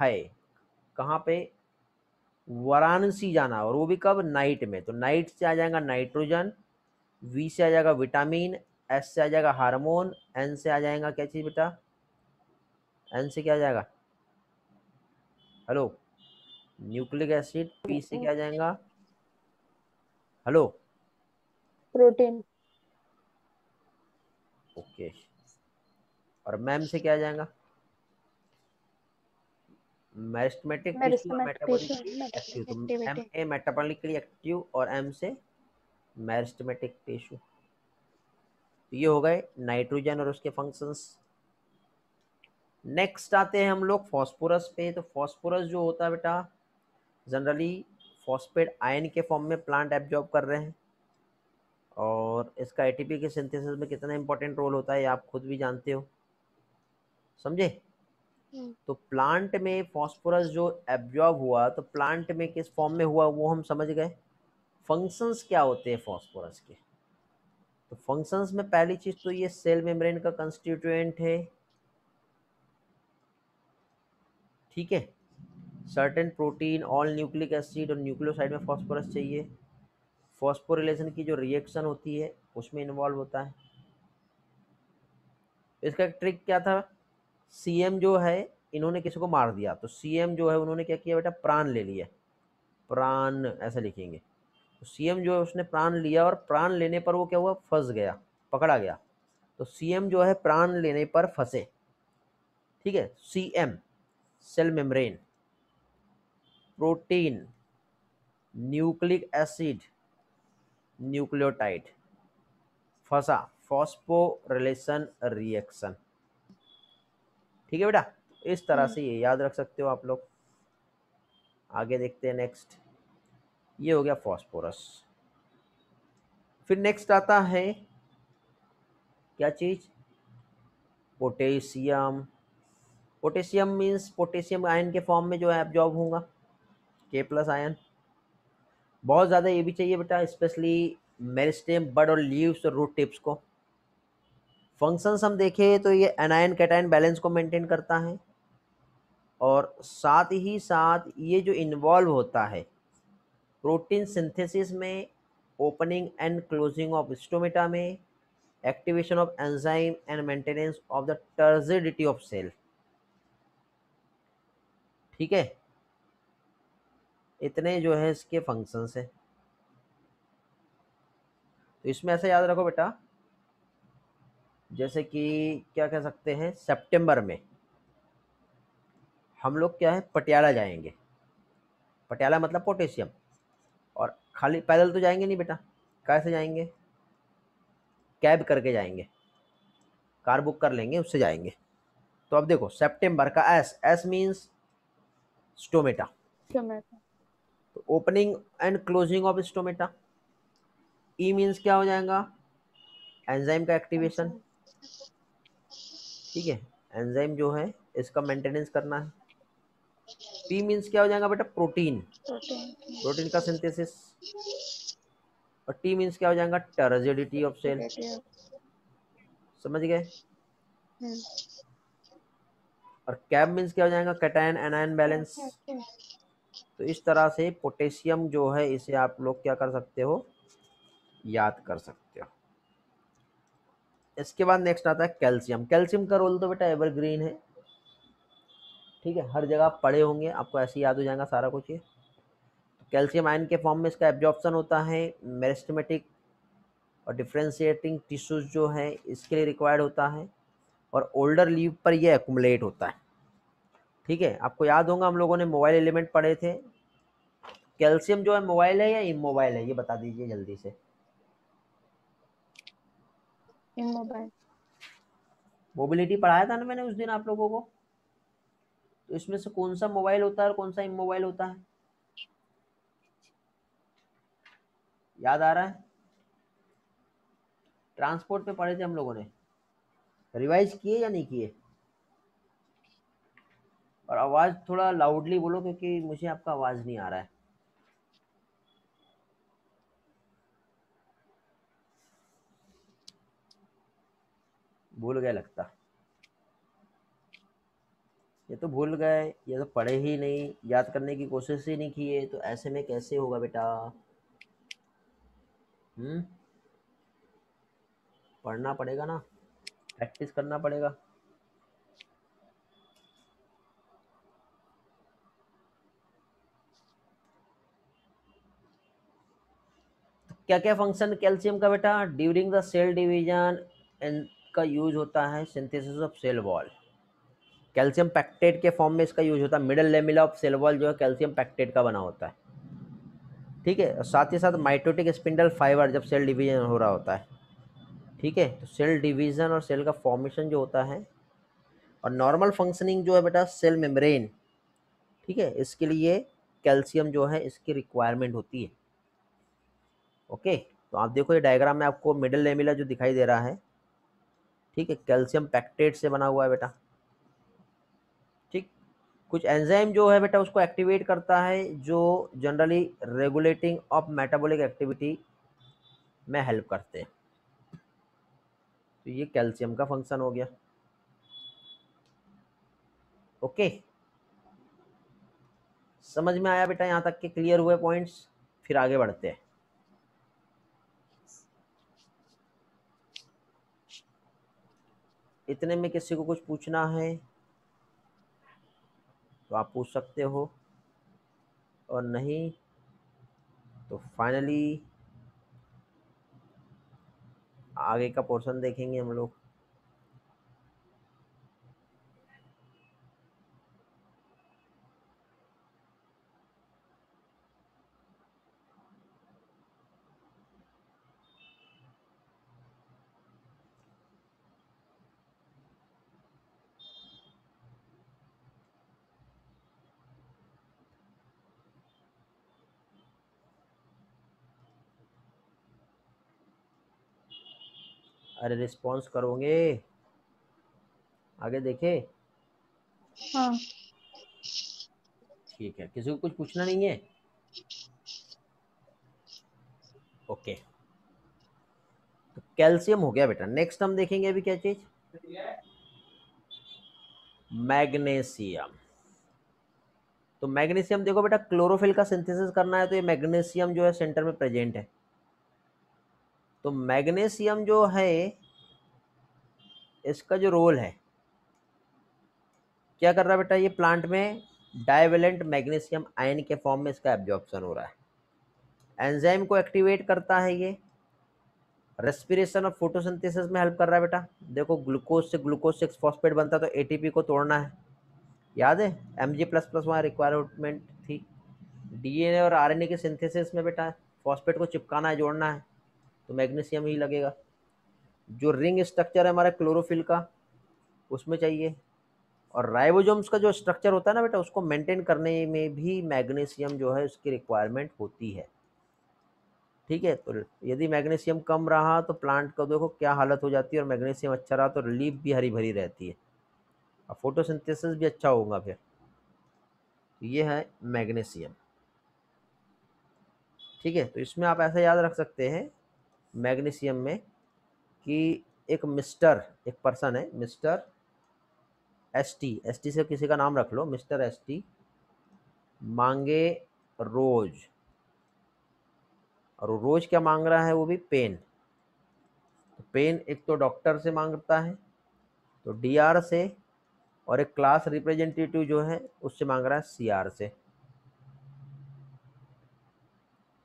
है कहाँ पे, वाराणसी जाना, और वो भी कब, नाइट में। तो नाइट से आ जाएगा नाइट्रोजन, V से आ जाएगा विटामिन, S से आ जाएगा हार्मोन, N से आ जाएगा क्या चीज़ बेटा, N से क्या आ जाएगा, हेलो न्यूक्लिक एसिड, पी से क्या जाएगा? Hello, protein. ओके, और मैम से क्या जाएगा? Meristematic tissue, M A metabolically active और एम से मेरिस्टेमेटिक टिश्यू। ये हो गए नाइट्रोजन और उसके फंक्शंस। नेक्स्ट आते हैं हम लोग फास्फोरस पे। तो फास्फोरस जो होता है बेटा, जनरली फॉस्फेट आयन के फॉर्म में प्लांट एब्जॉर्ब कर रहे हैं, और इसका एटीपी के सिंथेसिस में कितना इंपॉर्टेंट रोल होता है आप खुद भी जानते हो, समझे? तो प्लांट में फास्फोरस जो एब्जॉर्ब हुआ, तो प्लांट में किस फॉर्म में हुआ वो हम समझ गए। फंक्शंस क्या होते हैं फास्फोरस के? तो फंक्शंस में पहली चीज़ तो ये सेल मेम्ब्रेन का कंस्टिट्यूएंट है, ठीक है। Certain protein, all nucleic acid और न्यूक्लियोसाइड में फास्फोरस चाहिए। फास्फोरिलेशन की जो रिएक्शन होती है उसमें इन्वॉल्व होता है। इसका एक ट्रिक क्या था, सीएम जो है इन्होंने किसी को मार दिया, तो सीएम जो है उन्होंने क्या किया बेटा, प्राण ले लिया। प्राण ऐसा लिखेंगे, तो सीएम जो है उसने प्राण लिया, और प्राण लेने पर वो क्या हुआ, फंस गया, पकड़ा गया। तो सीएम जो है प्राण लेने पर फंसे, ठीक है। CM cell membrane, protein, nucleic acid, nucleotide, फसा, फॉस्फोरिलेशन रिएक्शन, ठीक है बेटा। इस तरह से ये याद रख सकते हो आप लोग। आगे देखते हैं नेक्स्ट, ये हो गया फास्फोरस। फिर नेक्स्ट आता है क्या चीज, potassium. Potassium means potassium ion के फॉर्म में जो है एब्जॉर्ब होगा, के प्लस आयन। बहुत ज़्यादा ये भी चाहिए बेटा, स्पेशली मेरिस्टेम, बड और लीव्स और रूट टिप्स को। फंक्शंस हम देखें तो ये एनायन कैटायन बैलेंस को मेंटेन करता है, और साथ ही साथ ये जो इन्वॉल्व होता है प्रोटीन सिंथेसिस में, opening and closing of stomata में, activation of enzyme and maintenance of the turgidity of cell, ठीक है। इतने जो है इसके फंक्शंस हैं। तो इसमें ऐसा याद रखो बेटा, जैसे कि क्या कह सकते हैं, सितंबर में हम लोग क्या है, पटियाला जाएंगे। पटियाला मतलब पोटेशियम, और खाली पैदल तो जाएंगे नहीं बेटा, कैसे जाएंगे, कैब करके जाएंगे, कार बुक कर लेंगे, उससे जाएंगे। तो अब देखो सितंबर का एस, एस मीन्स स्टोमेटा, तो opening and closing of stomata. E means क्या हो जाएगा, एंजाइम का एक्टिवेशन, ठीक है, एंजाइम जो है इसका मेंटेनेंस करना है। पी मींस क्या हो जाएगा बेटा, प्रोटीन, प्रोटीन का सिंथेसिस। और टी मींस क्या हो जाएगा, टर्जिडिटी ऑफ सेल, समझ गए। और कैब मींस क्या हो जाएगा, कैटायन एनायन बैलेंस। तो इस तरह से पोटेशियम जो है इसे आप लोग क्या कर सकते हो, याद कर सकते हो। इसके बाद नेक्स्ट आता है कैल्शियम। कैल्शियम का रोल तो बेटा एवरग्रीन है, ठीक है, हर जगह आप पढ़े होंगे, आपको ऐसे याद हो जाएगा सारा कुछ। ये कैल्शियम आयन के फॉर्म में इसका एब्जॉर्प्शन होता है। मेरिस्टेमेटिक और डिफ्रेंशिएटिंग टिश्यूज जो है इसके लिए रिक्वायर्ड होता है, और ओल्डर लीव पर यह एक्युमुलेट होता है, ठीक है। आपको याद होगा हम लोगों ने मोबाइल एलिमेंट पढ़े थे। कैल्शियम जो है मोबाइल है या इमोबाइल है, ये बता दीजिए जल्दी से। इमोबाइल। मोबिलिटी पढ़ाया था ना मैंने उस दिन आप लोगों को, तो इसमें से कौन सा मोबाइल होता है और कौन सा इमोबाइल होता है, याद आ रहा है? ट्रांसपोर्ट पे पढ़े थे हम लोगों ने, रिवाइज किए या नहीं किए? और आवाज़ थोड़ा लाउडली बोलो, क्योंकि मुझे आपका आवाज़ नहीं आ रहा है। भूल गए लगता, ये तो भूल गए, ये तो पढ़े ही नहीं, याद करने की कोशिश ही नहीं की है, तो ऐसे में कैसे होगा बेटा। पढ़ना पड़ेगा ना, प्रैक्टिस करना पड़ेगा। क्या क्या फंक्शन कैल्शियम का बेटा? During the cell division and का यूज होता है synthesis of cell wall, calcium pectate के फॉर्म में इसका यूज होता है। Middle lamella of cell wall जो है कैल्शियम पैक्टेट का बना होता है, ठीक है। और साथ ही साथ माइटोटिक स्पिंडल फाइबर जब सेल डिवीजन हो रहा होता है, ठीक है। तो सेल डिवीजन और सेल का फॉर्मेशन जो होता है और नॉर्मल फंक्शनिंग जो है बेटा सेल मेम्ब्रेन, ठीक है, इसके लिए कैल्शियम जो है इसकी रिक्वायरमेंट होती है। ओके, तो आप देखो ये डायग्राम में आपको मिडल लेमिला जो दिखाई दे रहा है, ठीक है, कैल्शियम पैक्टेट से बना हुआ है बेटा, ठीक। कुछ एंजाइम जो है बेटा उसको एक्टिवेट करता है जो generally regulating of metabolic activity में हेल्प करते हैं। तो ये कैल्शियम का फंक्शन हो गया। ओके, समझ में आया बेटा? यहाँ तक के क्लियर हुए पॉइंट्स? फिर आगे बढ़ते हैं। इतने में किसी को कुछ पूछना है तो आप पूछ सकते हो, और नहीं तो फाइनली आगे का पोर्शन देखेंगे हम लोग। अरे रिस्पॉन्स करोगे? आगे देखे? हाँ, ठीक है। किसी को कुछ पूछना नहीं है? ओके, तो कैल्शियम हो गया बेटा। नेक्स्ट हम देखेंगे अभी क्या चीज, मैग्नीशियम। तो मैग्नीशियम देखो बेटा, क्लोरोफिल का सिंथेसिस करना है तो ये मैग्नीशियम जो है सेंटर में प्रेजेंट है। तो मैग्नीशियम जो है इसका जो रोल है, क्या कर रहा है बेटा? ये प्लांट में डाइवेलेंट मैग्नीशियम आयन के फॉर्म में इसका एब्जॉर्प्शन हो रहा है। एंजाइम को एक्टिवेट करता है, ये रेस्पिरेशन और फोटोसिंथेसिस में हेल्प कर रहा है बेटा। देखो ग्लूकोज से फॉस्फेट बनता है तो एटीपी को तोड़ना है, याद है Mg++ वहाँ रिक्वायरमेंट थी। DNA और RNA के सिंथेसिस में बेटा फॉस्फेट को चिपकाना है, जोड़ना है, तो मैग्नीशियम ही लगेगा। जो रिंग स्ट्रक्चर है हमारा क्लोरोफिल का उसमें चाहिए, और राइबोसोम्स का जो स्ट्रक्चर होता है ना बेटा उसको मेंटेन करने में भी मैग्नीशियम जो है उसकी रिक्वायरमेंट होती है, ठीक है। तो यदि मैग्नीशियम कम रहा तो प्लांट का देखो क्या हालत हो जाती है, और मैग्नीशियम अच्छा रहा तो लीफ भी हरी भरी रहती है और फोटोसिंथेसिस भी अच्छा होगा। फिर ये है मैग्नीशियम, ठीक है। तो इसमें आप ऐसा याद रख सकते हैं मैग्नीशियम में कि एक पर्सन है मिस्टर एस टी से किसी का नाम रख लो, मिस्टर ST मांगे रोज, और रोज क्या मांग रहा है वो भी पेन। तो पेन एक तो डॉक्टर से मांगता है तो DR से, और एक क्लास रिप्रेजेंटेटिव जो है उससे मांग रहा है CR से,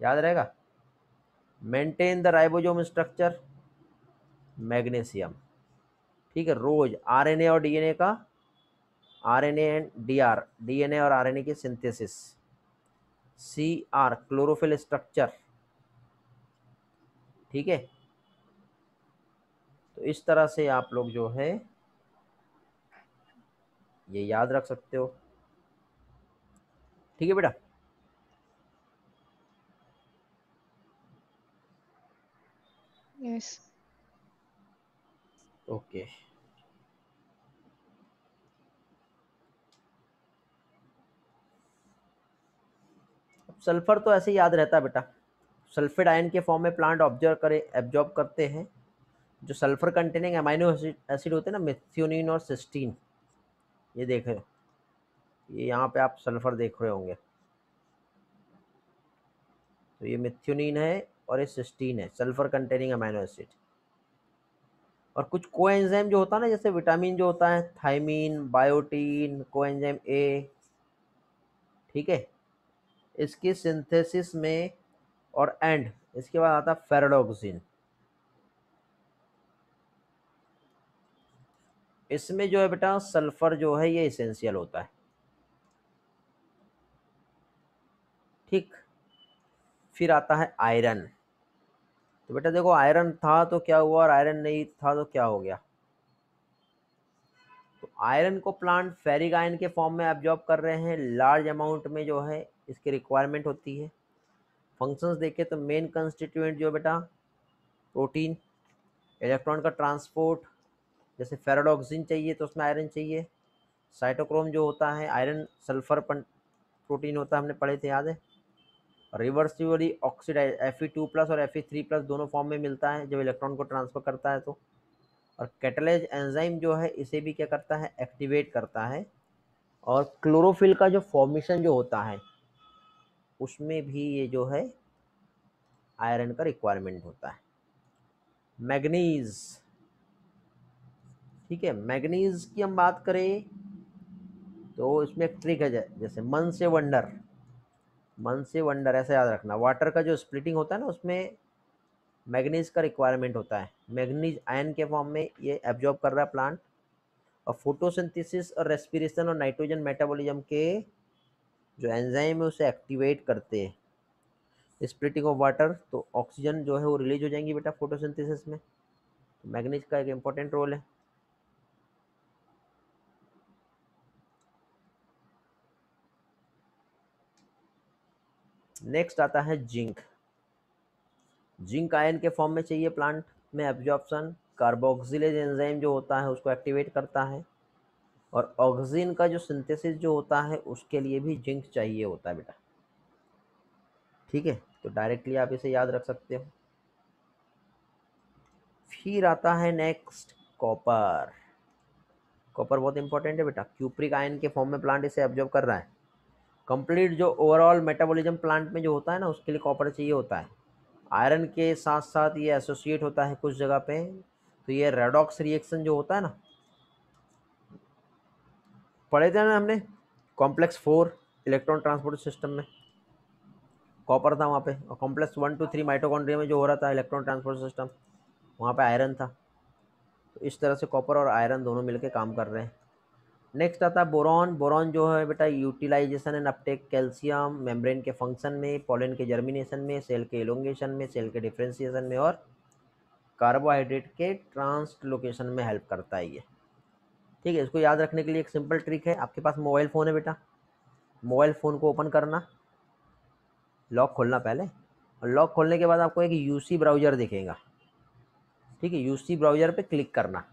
याद रहेगा। Maintain the ribosome structure magnesium, ठीक है। रोज RNA और DNA का, RNA एंड DR, DNA और RNA की सिंथेसिस, CR क्लोरोफिल स्ट्रक्चर, ठीक है। तो इस तरह से आप लोग जो है ये याद रख सकते हो, ठीक है बेटा। ओके, सल्फर तो ऐसे याद रहता है बेटा। सल्फेट आयन के फॉर्म में प्लांट एब्जॉर्ब करते हैं। जो सल्फर कंटेनिंग अमाइनो एसिड होते हैं ना, मेथियोनिन और सिस्टीन, ये देख रहे हो, ये यहाँ पे आप सल्फर देख रहे होंगे, तो ये मेथियोनिन है और ये सिस्टीन है, सल्फर कंटेनिंग अमाइनो एसिड। और कुछ कोएंजाइम जो होता है ना, जैसे विटामिन जो होता है थायमीन, बायोटीन, कोएंजाइम A, ठीक है, इसकी सिंथेसिस में और एंड इसके बाद आता है फेरेडोक्सिन। इसमें जो है बेटा सल्फर जो है ये एसेंशियल होता है। ठीक, फिर आता है आयरन। तो बेटा देखो आयरन था तो क्या हुआ और आयरन नहीं था तो क्या हो गया। तो आयरन को प्लांट फेरिक आयन के फॉर्म में एब्जॉर्ब कर रहे हैं। लार्ज अमाउंट में जो है इसकी रिक्वायरमेंट होती है। फंक्शंस देखें तो मेन कंस्टिट्यूएंट जो बेटा प्रोटीन, इलेक्ट्रॉन का ट्रांसपोर्ट, जैसे फेरेडोक्सिन चाहिए तो उसमें आयरन चाहिए। साइटोक्रोम जो होता है आयरन सल्फर प्रोटीन होता है, हमने पढ़े थे याद है। रिवर्सिबली ऑक्सीडाइज Fe2+ और Fe3+ दोनों फॉर्म में मिलता है जब इलेक्ट्रॉन को ट्रांसफ़र करता है तो। और कैटलेज एंजाइम जो है इसे भी क्या करता है, एक्टिवेट करता है। और क्लोरोफिल का जो फॉर्मेशन जो होता है उसमें भी ये जो है आयरन का रिक्वायरमेंट होता है। मैग्नीज, ठीक है, मैग्नीज की हम बात करें तो इसमें एक ट्रिक है, जैसे मन से वंडर, मन से वंडर ऐसे याद रखना। वाटर का जो स्प्लिटिंग होता है ना उसमें मैग्नीज का रिक्वायरमेंट होता है। मैग्नीज आयन के फॉर्म में ये एब्जॉर्ब कर रहा है प्लांट। और फोटोसिंथेसिस और रेस्पिरेशन और नाइट्रोजन मेटाबॉलिज्म के जो एंजाइम है उसे एक्टिवेट करते हैं। स्प्लिटिंग ऑफ वाटर तो ऑक्सीजन जो है वो रिलीज हो जाएंगी बेटा फोटोसिंथेसिस में। तो मैग्नीज का एक इम्पोर्टेंट रोल है। नेक्स्ट आता है जिंक। जिंक आयन के फॉर्म में चाहिए प्लांट में एब्जॉर्प्शन। कार्बोक्सिलेज एंजाइम जो होता है उसको एक्टिवेट करता है। और ऑक्सीजन का जो सिंथेसिस जो होता है उसके लिए भी जिंक चाहिए होता है बेटा। ठीक है, तो डायरेक्टली आप इसे याद रख सकते हो। फिर आता है नेक्स्ट कॉपर। कॉपर बहुत इंपॉर्टेंट है बेटा। क्यूप्रिक आयन के फॉर्म में प्लांट इसे एब्जॉर्ब कर रहा है। कंप्लीट जो ओवरऑल मेटाबॉलिज्म प्लांट में जो होता है ना उसके लिए कॉपर चाहिए होता है। आयरन के साथ साथ ये एसोसिएट होता है कुछ जगह पे, तो ये रेडॉक्स रिएक्शन जो होता है ना, पढ़े थे ना हमने कॉम्प्लेक्स 4 इलेक्ट्रॉन ट्रांसपोर्ट सिस्टम में कॉपर था वहाँ पे। और कॉम्प्लेक्स 1, 2, 3 माइटोकॉन्ड्रिया में जो हो रहा था इलेक्ट्रॉन ट्रांसपोर्ट सिस्टम, वहाँ पे आयरन था। तो इस तरह से कॉपर और आयरन दोनों मिलके काम कर रहे हैं। नेक्स्ट आता है बोरॉन। बोरॉन जो है बेटा utilisation and uptake, calcium, membrane के फंक्शन में, पोलन के जर्मिनेशन में, सेल के एलोंगेशन में, सेल के डिफ्रेंसिएशन में और कार्बोहाइड्रेट के ट्रांसलोकेशन में हेल्प करता है ये। ठीक है, इसको याद रखने के लिए एक सिंपल ट्रिक है। आपके पास मोबाइल फ़ोन है बेटा, मोबाइल फ़ोन को ओपन करना, लॉक खोलना पहले, और लॉक खोलने के बाद आपको एक यूसी ब्राउज़र दिखेगा। ठीक है, यूसी ब्राउज़र पे क्लिक करना।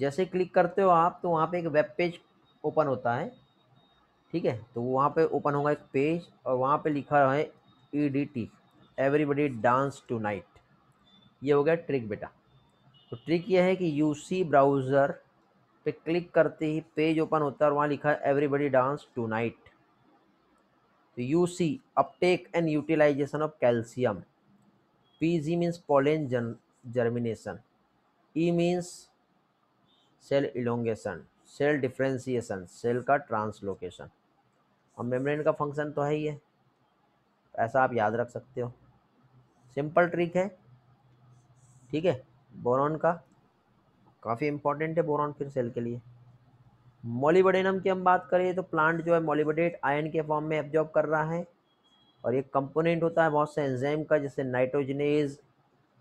जैसे क्लिक करते हो आप तो वहाँ पे एक वेब पेज ओपन होता है। ठीक है, तो वहाँ पे ओपन होगा एक पेज और वहाँ पे लिखा है EDT, एवरीबडी डांस टुनाइट। ये हो गया ट्रिक बेटा। तो ट्रिक ये है कि यूसी ब्राउज़र पे क्लिक करते ही पेज ओपन होता है और वहाँ लिखा है एवरीबडी डांस टुनाइट। तो UC uptake and utilisation of calcium, PG means pollen germination, E means cell elongation, cell differentiation, cell का ट्रांसलोकेशन, और मेम्ब्रेन का फंक्शन तो है ही है। ऐसा आप याद रख सकते हो, सिंपल ट्रिक है। ठीक है, बोरॉन का काफ़ी इंपॉर्टेंट है बोरॉन फिर सेल के लिए। मोलिब्डेनम की हम बात करें तो प्लांट जो है मोलिब्डेट आयन के फॉर्म में एब्जॉर्ब कर रहा है। और ये कंपोनेंट होता है बहुत से एंजाइम का, जैसे नाइट्रोजनेज,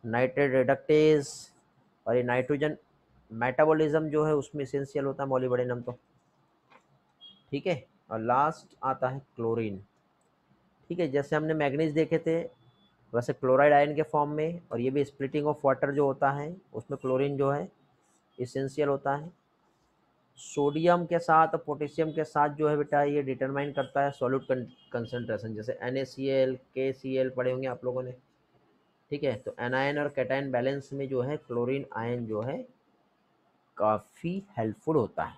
नाइट्रेट रिडक्टेज, और ये नाइट्रोजन मेटाबॉलिज्म जो है उसमें एसेंशियल होता है मोलिब्डेनम तो। ठीक है, और लास्ट आता है क्लोरीन। ठीक है, जैसे हमने मैग्नीज देखे थे वैसे क्लोराइड आयन के फॉर्म में, और ये भी स्प्लिटिंग ऑफ वाटर जो होता है उसमें क्लोरीन जो है एसेंशियल होता है। सोडियम के साथ और पोटेशियम के साथ जो है बेटा ये डिटरमाइन करता है सॉल्यूट कंसनट्रेशन, जैसे NaCl, KCl पढ़े होंगे आप लोगों ने। ठीक है, तो एनायन और कैटायन बैलेंस में जो है क्लोरीन आयन जो है काफ़ी हेल्पफुल होता है।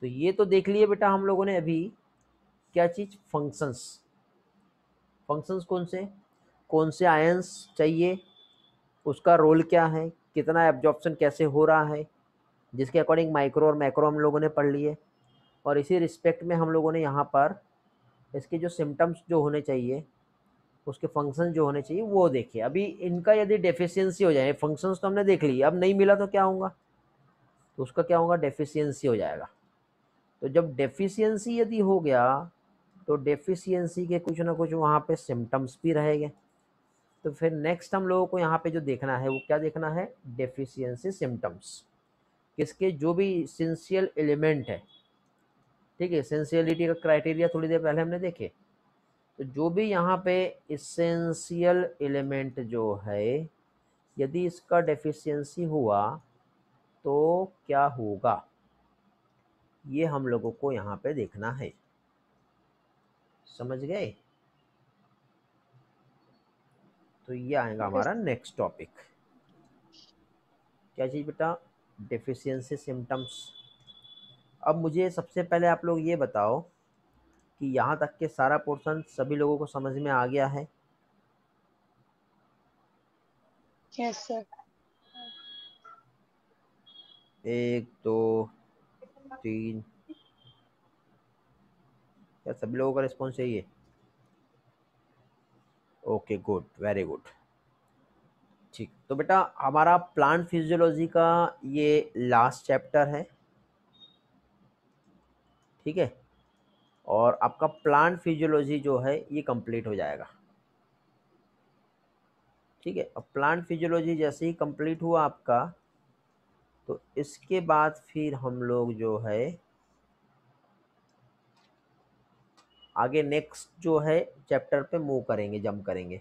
तो ये तो देख लिए बेटा हम लोगों ने अभी क्या चीज़, फंक्शंस। फंक्शंस कौन से आयंस चाहिए, उसका रोल क्या है, कितना एब्जॉर्प्शन कैसे हो रहा है, जिसके अकॉर्डिंग माइक्रो और मैक्रो हम लोगों ने पढ़ लिए। और इसी रिस्पेक्ट में हम लोगों ने यहाँ पर इसके जो सिम्टम्स जो होने चाहिए उसके फंक्शन जो होने चाहिए वो देखिए। अभी इनका यदि डेफिशिएंसी हो जाए, फंक्शंस तो हमने देख ली, अब नहीं मिला तो क्या होगा, तो उसका क्या होगा, डेफिशिएंसी हो जाएगा। तो जब डेफिशिएंसी यदि हो गया तो डेफिशिएंसी के कुछ ना कुछ वहाँ पे सिम्टम्स भी रहेंगे। तो फिर नेक्स्ट हम लोगों को यहाँ पे जो देखना है वो क्या देखना है, डेफिशिएंसी सिम्टम्स, किसके, जो भी इसेंशियल एलिमेंट है। ठीक है, इसेंशियलिटी का क्राइटेरिया थोड़ी देर पहले हमने देखे। तो जो भी यहाँ पे इसेंशियल एलिमेंट जो है यदि इसका डेफिशिएंसी हुआ तो क्या होगा, ये हम लोगों को यहाँ पे देखना है। समझ गए? तो ये आएगा हमारा नेक्स्ट टॉपिक। क्या चीज़ बेटा, डेफिशिएंसी सिम्टम्स। अब मुझे सबसे पहले आप लोग ये बताओ कि यहाँ तक के सारा पोर्शन सभी लोगों को समझ में आ गया है? Yes sir. एक दो तीन, क्या सभी लोगों का रिस्पॉन्स चाहिए? Okay, good, very good. ठीक, तो बेटा हमारा प्लांट फिजियोलॉजी का ये लास्ट चैप्टर है। ठीक है, और आपका प्लांट फिजियोलॉजी जो है ये कंप्लीट हो जाएगा। ठीक है, अब प्लांट फिजियोलॉजी जैसे ही कंप्लीट हुआ आपका, तो इसके बाद फिर हम लोग जो है आगे नेक्स्ट जो है चैप्टर पे मूव करेंगे, जंप करेंगे।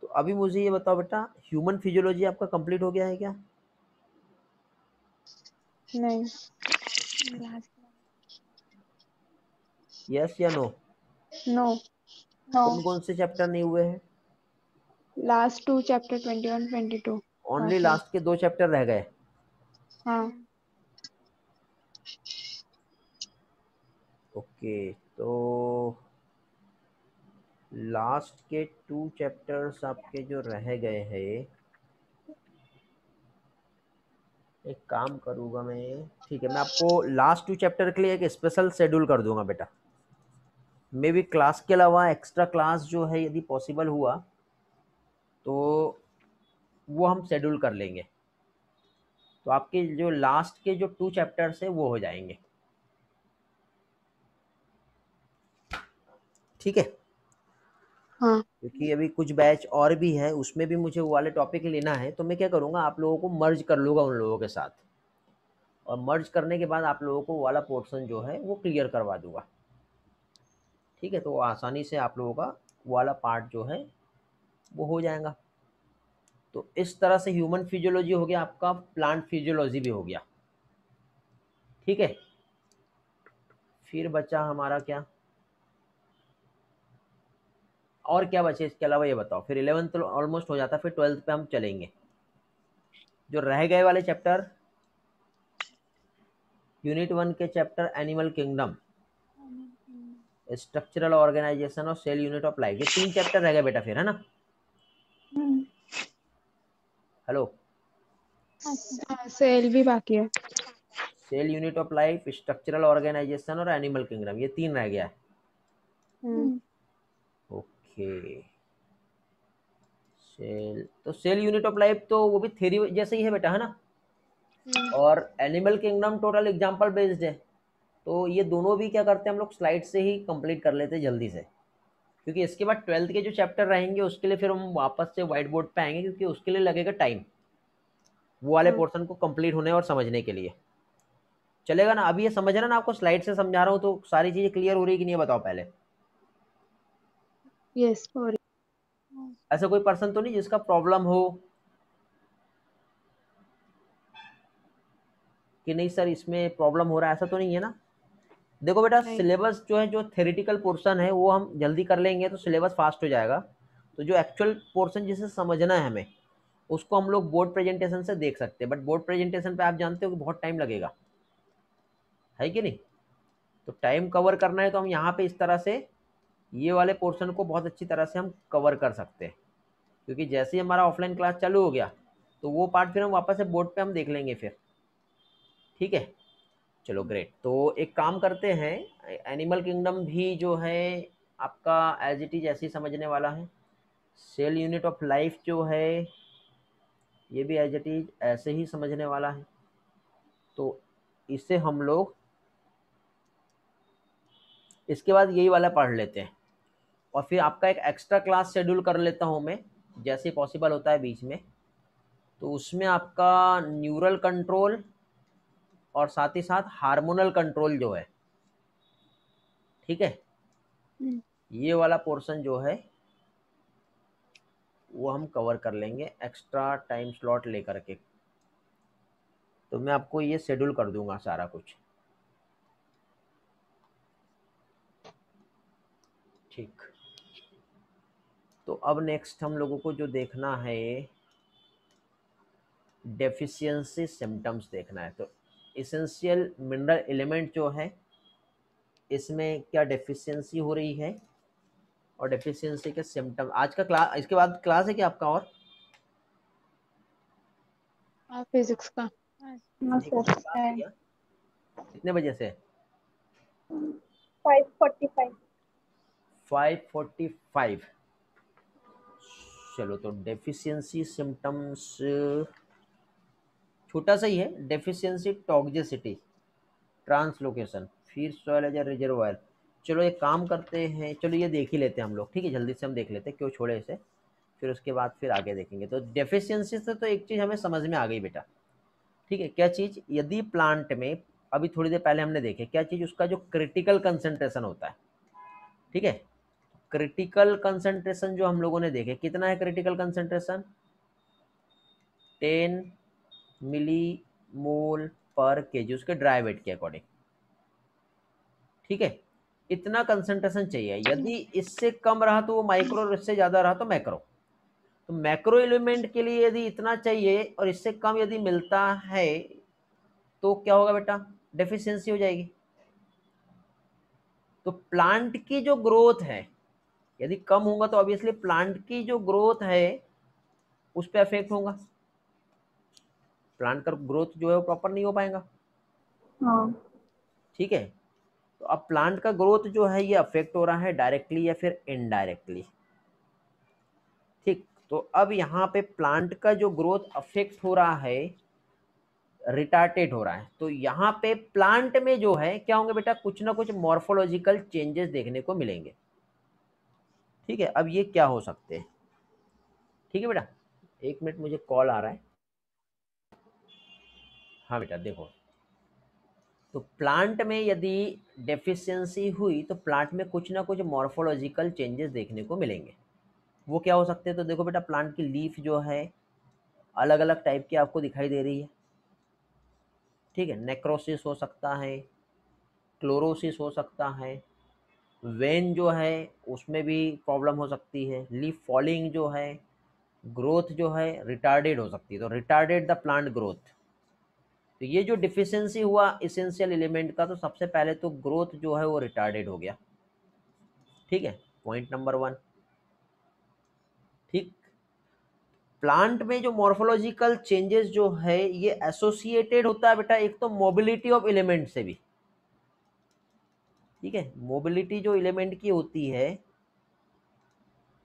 तो अभी मुझे ये बताओ बेटा, ह्यूमन फिजियोलॉजी आपका कंप्लीट हो गया है क्या? नहीं। यस या नो? नो। कौन कौन से चैप्टर नहीं हुए हैं? Last two chapter 21, 22। Only last के दो चैप्टर रह गए। हाँ। ओके, तो लास्ट के 2 चैप्टर्स आपके जो रह गए हैं, एक काम करूँगा मैं, ठीक है, मैं आपको लास्ट 2 चैप्टर के लिए एक स्पेशल शेड्यूल कर दूंगा बेटा। मे बी क्लास के अलावा एक्स्ट्रा क्लास जो है यदि पॉसिबल हुआ तो वो हम शेड्यूल कर लेंगे। तो आपके जो लास्ट के जो 2 चैप्टर्स है वो हो जाएंगे। ठीक है, हाँ। क्योंकि अभी कुछ बैच और भी है, उसमें भी मुझे वो वाले टॉपिक लेना है, तो मैं क्या करूँगा, आप लोगों को मर्ज कर लूँगा उन लोगों के साथ, और मर्ज करने के बाद आप लोगों को वो वाला पोर्शन जो है वो क्लियर करवा दूँगा। ठीक है, तो आसानी से आप लोगों का वो वाला पार्ट जो है वो हो जाएगा। तो इस तरह से ह्यूमन फिजियोलॉजी हो गया आपका, प्लांट फिजियोलॉजी भी हो गया। ठीक है, फिर बचा हमारा क्या, और क्या बचे इसके अलावा ये बताओ। फिर 11th ऑलमोस्ट हो जाता है, फिर 12th पे हम चलेंगे। जो रह गए वाले चैप्टर, यूनिट 1 के chapter animal kingdom, structural organisation और सेल यूनिट ऑफ लाइफ, ये 3 चैप्टर रह गए बेटा फिर, है ना? हेलो। सेल भी बाकी है, cell unit of life, structural organisation और एनिमल किंगडम, ये 3 रह गया है। ओके, सेल, तो सेल यूनिट ऑफ लाइफ तो वो भी थ्योरी जैसे ही है बेटा, है ना? और animal kingdom total example based है, तो ये दोनों भी क्या करते हैं हम लोग स्लाइड से ही कंप्लीट कर लेते हैं जल्दी से, क्योंकि इसके बाद 12th के जो चैप्टर रहेंगे उसके लिए फिर हम वापस से व्हाइट बोर्ड पे आएंगे, क्योंकि उसके लिए लगेगा टाइम वो वाले पोर्शन को कंप्लीट होने और समझने के लिए। चलेगा ना? अभी ये समझना ना, आपको स्लाइड से समझा रहा हूँ तो सारी चीज़ें क्लियर हो रही कि नहीं बताओ पहले। यस। ऐसा कोई पर्सन तो नहीं जिसका प्रॉब्लम हो कि नहीं सर इसमें प्रॉब्लम हो रहा है, ऐसा तो नहीं है ना? देखो बेटा, सिलेबस जो है, जो थ्योरेटिकल पोर्शन है वो हम जल्दी कर लेंगे तो सिलेबस फास्ट हो जाएगा। तो जो एक्चुअल पोर्शन जिसे समझना है हमें, उसको हम लोग बोर्ड प्रेजेंटेशन से देख सकते हैं, बट बोर्ड प्रेजेंटेशन पे आप जानते हो कि बहुत टाइम लगेगा, है कि नहीं? तो टाइम कवर करना है तो हम यहाँ पे इस तरह से ये वाले पोर्शन को बहुत अच्छी तरह से हम कवर कर सकते हैं, क्योंकि जैसे ही हमारा ऑफलाइन क्लास चालू हो गया तो वो पार्ट फिर हम वापस से बोर्ड पे हम देख लेंगे फिर। ठीक है, चलो ग्रेट। तो एक काम करते हैं, एनिमल किंगडम भी जो है आपका एज इट इज ऐसे ही समझने वाला है, सेल यूनिट ऑफ लाइफ जो है ये भी एज इट इज ऐसे ही समझने वाला है। तो इसे हम लोग इसके बाद यही वाला पढ़ लेते हैं और फिर आपका एक एक्स्ट्रा क्लास शेड्यूल कर लेता हूँ मैं जैसे पॉसिबल होता है बीच में। तो उसमें आपका न्यूरल कंट्रोल और साथ ही साथ हार्मोनल कंट्रोल जो है, ठीक है, ये वाला पोर्शन जो है वो हम कवर कर लेंगे एक्स्ट्रा टाइम स्लॉट लेकर के। तो मैं आपको ये शेड्यूल कर दूंगा सारा कुछ, ठीक। तो अब नेक्स्ट हम लोगों को जो देखना है डेफिशिएंसी सिम्टम्स देखना है। तो एसेंशियल मिनरल एलिमेंट जो है इसमें क्या डेफिशिएंसी हो रही है और डेफिशिएंसी के सिम्टम। आज का क्लास, इसके बाद क्लास है क्या आपका और फिजिक्स का? कितने बजे से? 5:45। 5:45। चलो तो डेफिशिएंसी सिम्टम्स छोटा सा ही है, डेफिशिएंसी टॉक्सिसिटी ट्रांसलोकेशन फिर सॉइल एज ए रिजर्वायर। चलो एक काम करते हैं, चलो ये देख ही लेते हैं हम लोग, ठीक है, जल्दी से हम देख लेते हैं, क्यों छोड़े इसे, फिर उसके बाद फिर आगे देखेंगे। तो डेफिशिएंसी से तो एक चीज़ हमें समझ में आ गई बेटा, ठीक है, क्या चीज़, यदि प्लांट में अभी थोड़ी देर पहले हमने देखे क्या चीज़, उसका जो क्रिटिकल कंसंट्रेशन होता है, ठीक है, क्रिटिकल कंसंट्रेशन जो हम लोगों ने देखे कितना है क्रिटिकल कंसंट्रेशन 10 मिली मोल पर केजी उसके ड्राई वेट के अकॉर्डिंग, ठीक है, इतना कंसंट्रेशन चाहिए। यदि इससे कम रहा तो वो माइक्रो और इससे ज़्यादा रहा तो मैक्रो। तो मैक्रो एलिमेंट के लिए यदि इतना चाहिए और इससे कम यदि मिलता है तो क्या होगा बेटा, डेफिशिएंसी हो जाएगी। तो प्लांट की जो ग्रोथ है यदि कम होगा तो ऑब्वियसली प्लांट की जो ग्रोथ है उस पर अफेक्ट होगा, प्लांट का ग्रोथ जो है वो प्रॉपर नहीं हो पाएगा, ठीक है। तो अब प्लांट का ग्रोथ जो है ये अफेक्ट हो रहा है डायरेक्टली या फिर इनडायरेक्टली, ठीक। तो अब यहाँ पे प्लांट का जो ग्रोथ अफेक्ट हो रहा है रिटार्टेड हो रहा है, तो यहाँ पे प्लांट में जो है क्या होंगे बेटा, कुछ ना कुछ मॉर्फोलॉजिकल चेंजेस देखने को मिलेंगे, ठीक है। अब ये क्या हो सकते हैं, ठीक है बेटा, एक मिनट मुझे कॉल आ रहा है। हाँ बेटा देखो, तो प्लांट में यदि डेफिशिएंसी हुई तो प्लांट में कुछ ना कुछ मॉर्फोलॉजिकल चेंजेस देखने को मिलेंगे, वो क्या हो सकते हैं। तो देखो बेटा प्लांट की लीफ जो है अलग अलग टाइप की आपको दिखाई दे रही है, ठीक है, नेक्रोसिस हो सकता है, क्लोरोसिस हो सकता है, वेन जो है उसमें भी प्रॉब्लम हो सकती है, लीफ फॉलिंग जो है, ग्रोथ जो है रिटार्डेड हो सकती है, तो रिटार्डेड द प्लांट ग्रोथ। तो ये जो डिफिशिएंसी हुआ एसेंशियल एलिमेंट का, तो सबसे पहले तो ग्रोथ जो है वो रिटार्डेड हो गया, ठीक है, पॉइंट नंबर 1, ठीक। प्लांट में जो मॉर्फोलॉजिकल चेंजेस जो है ये एसोसिएटेड होता है बेटा एक तो मोबिलिटी ऑफ एलिमेंट से भी, ठीक है, मोबिलिटी जो एलिमेंट की होती है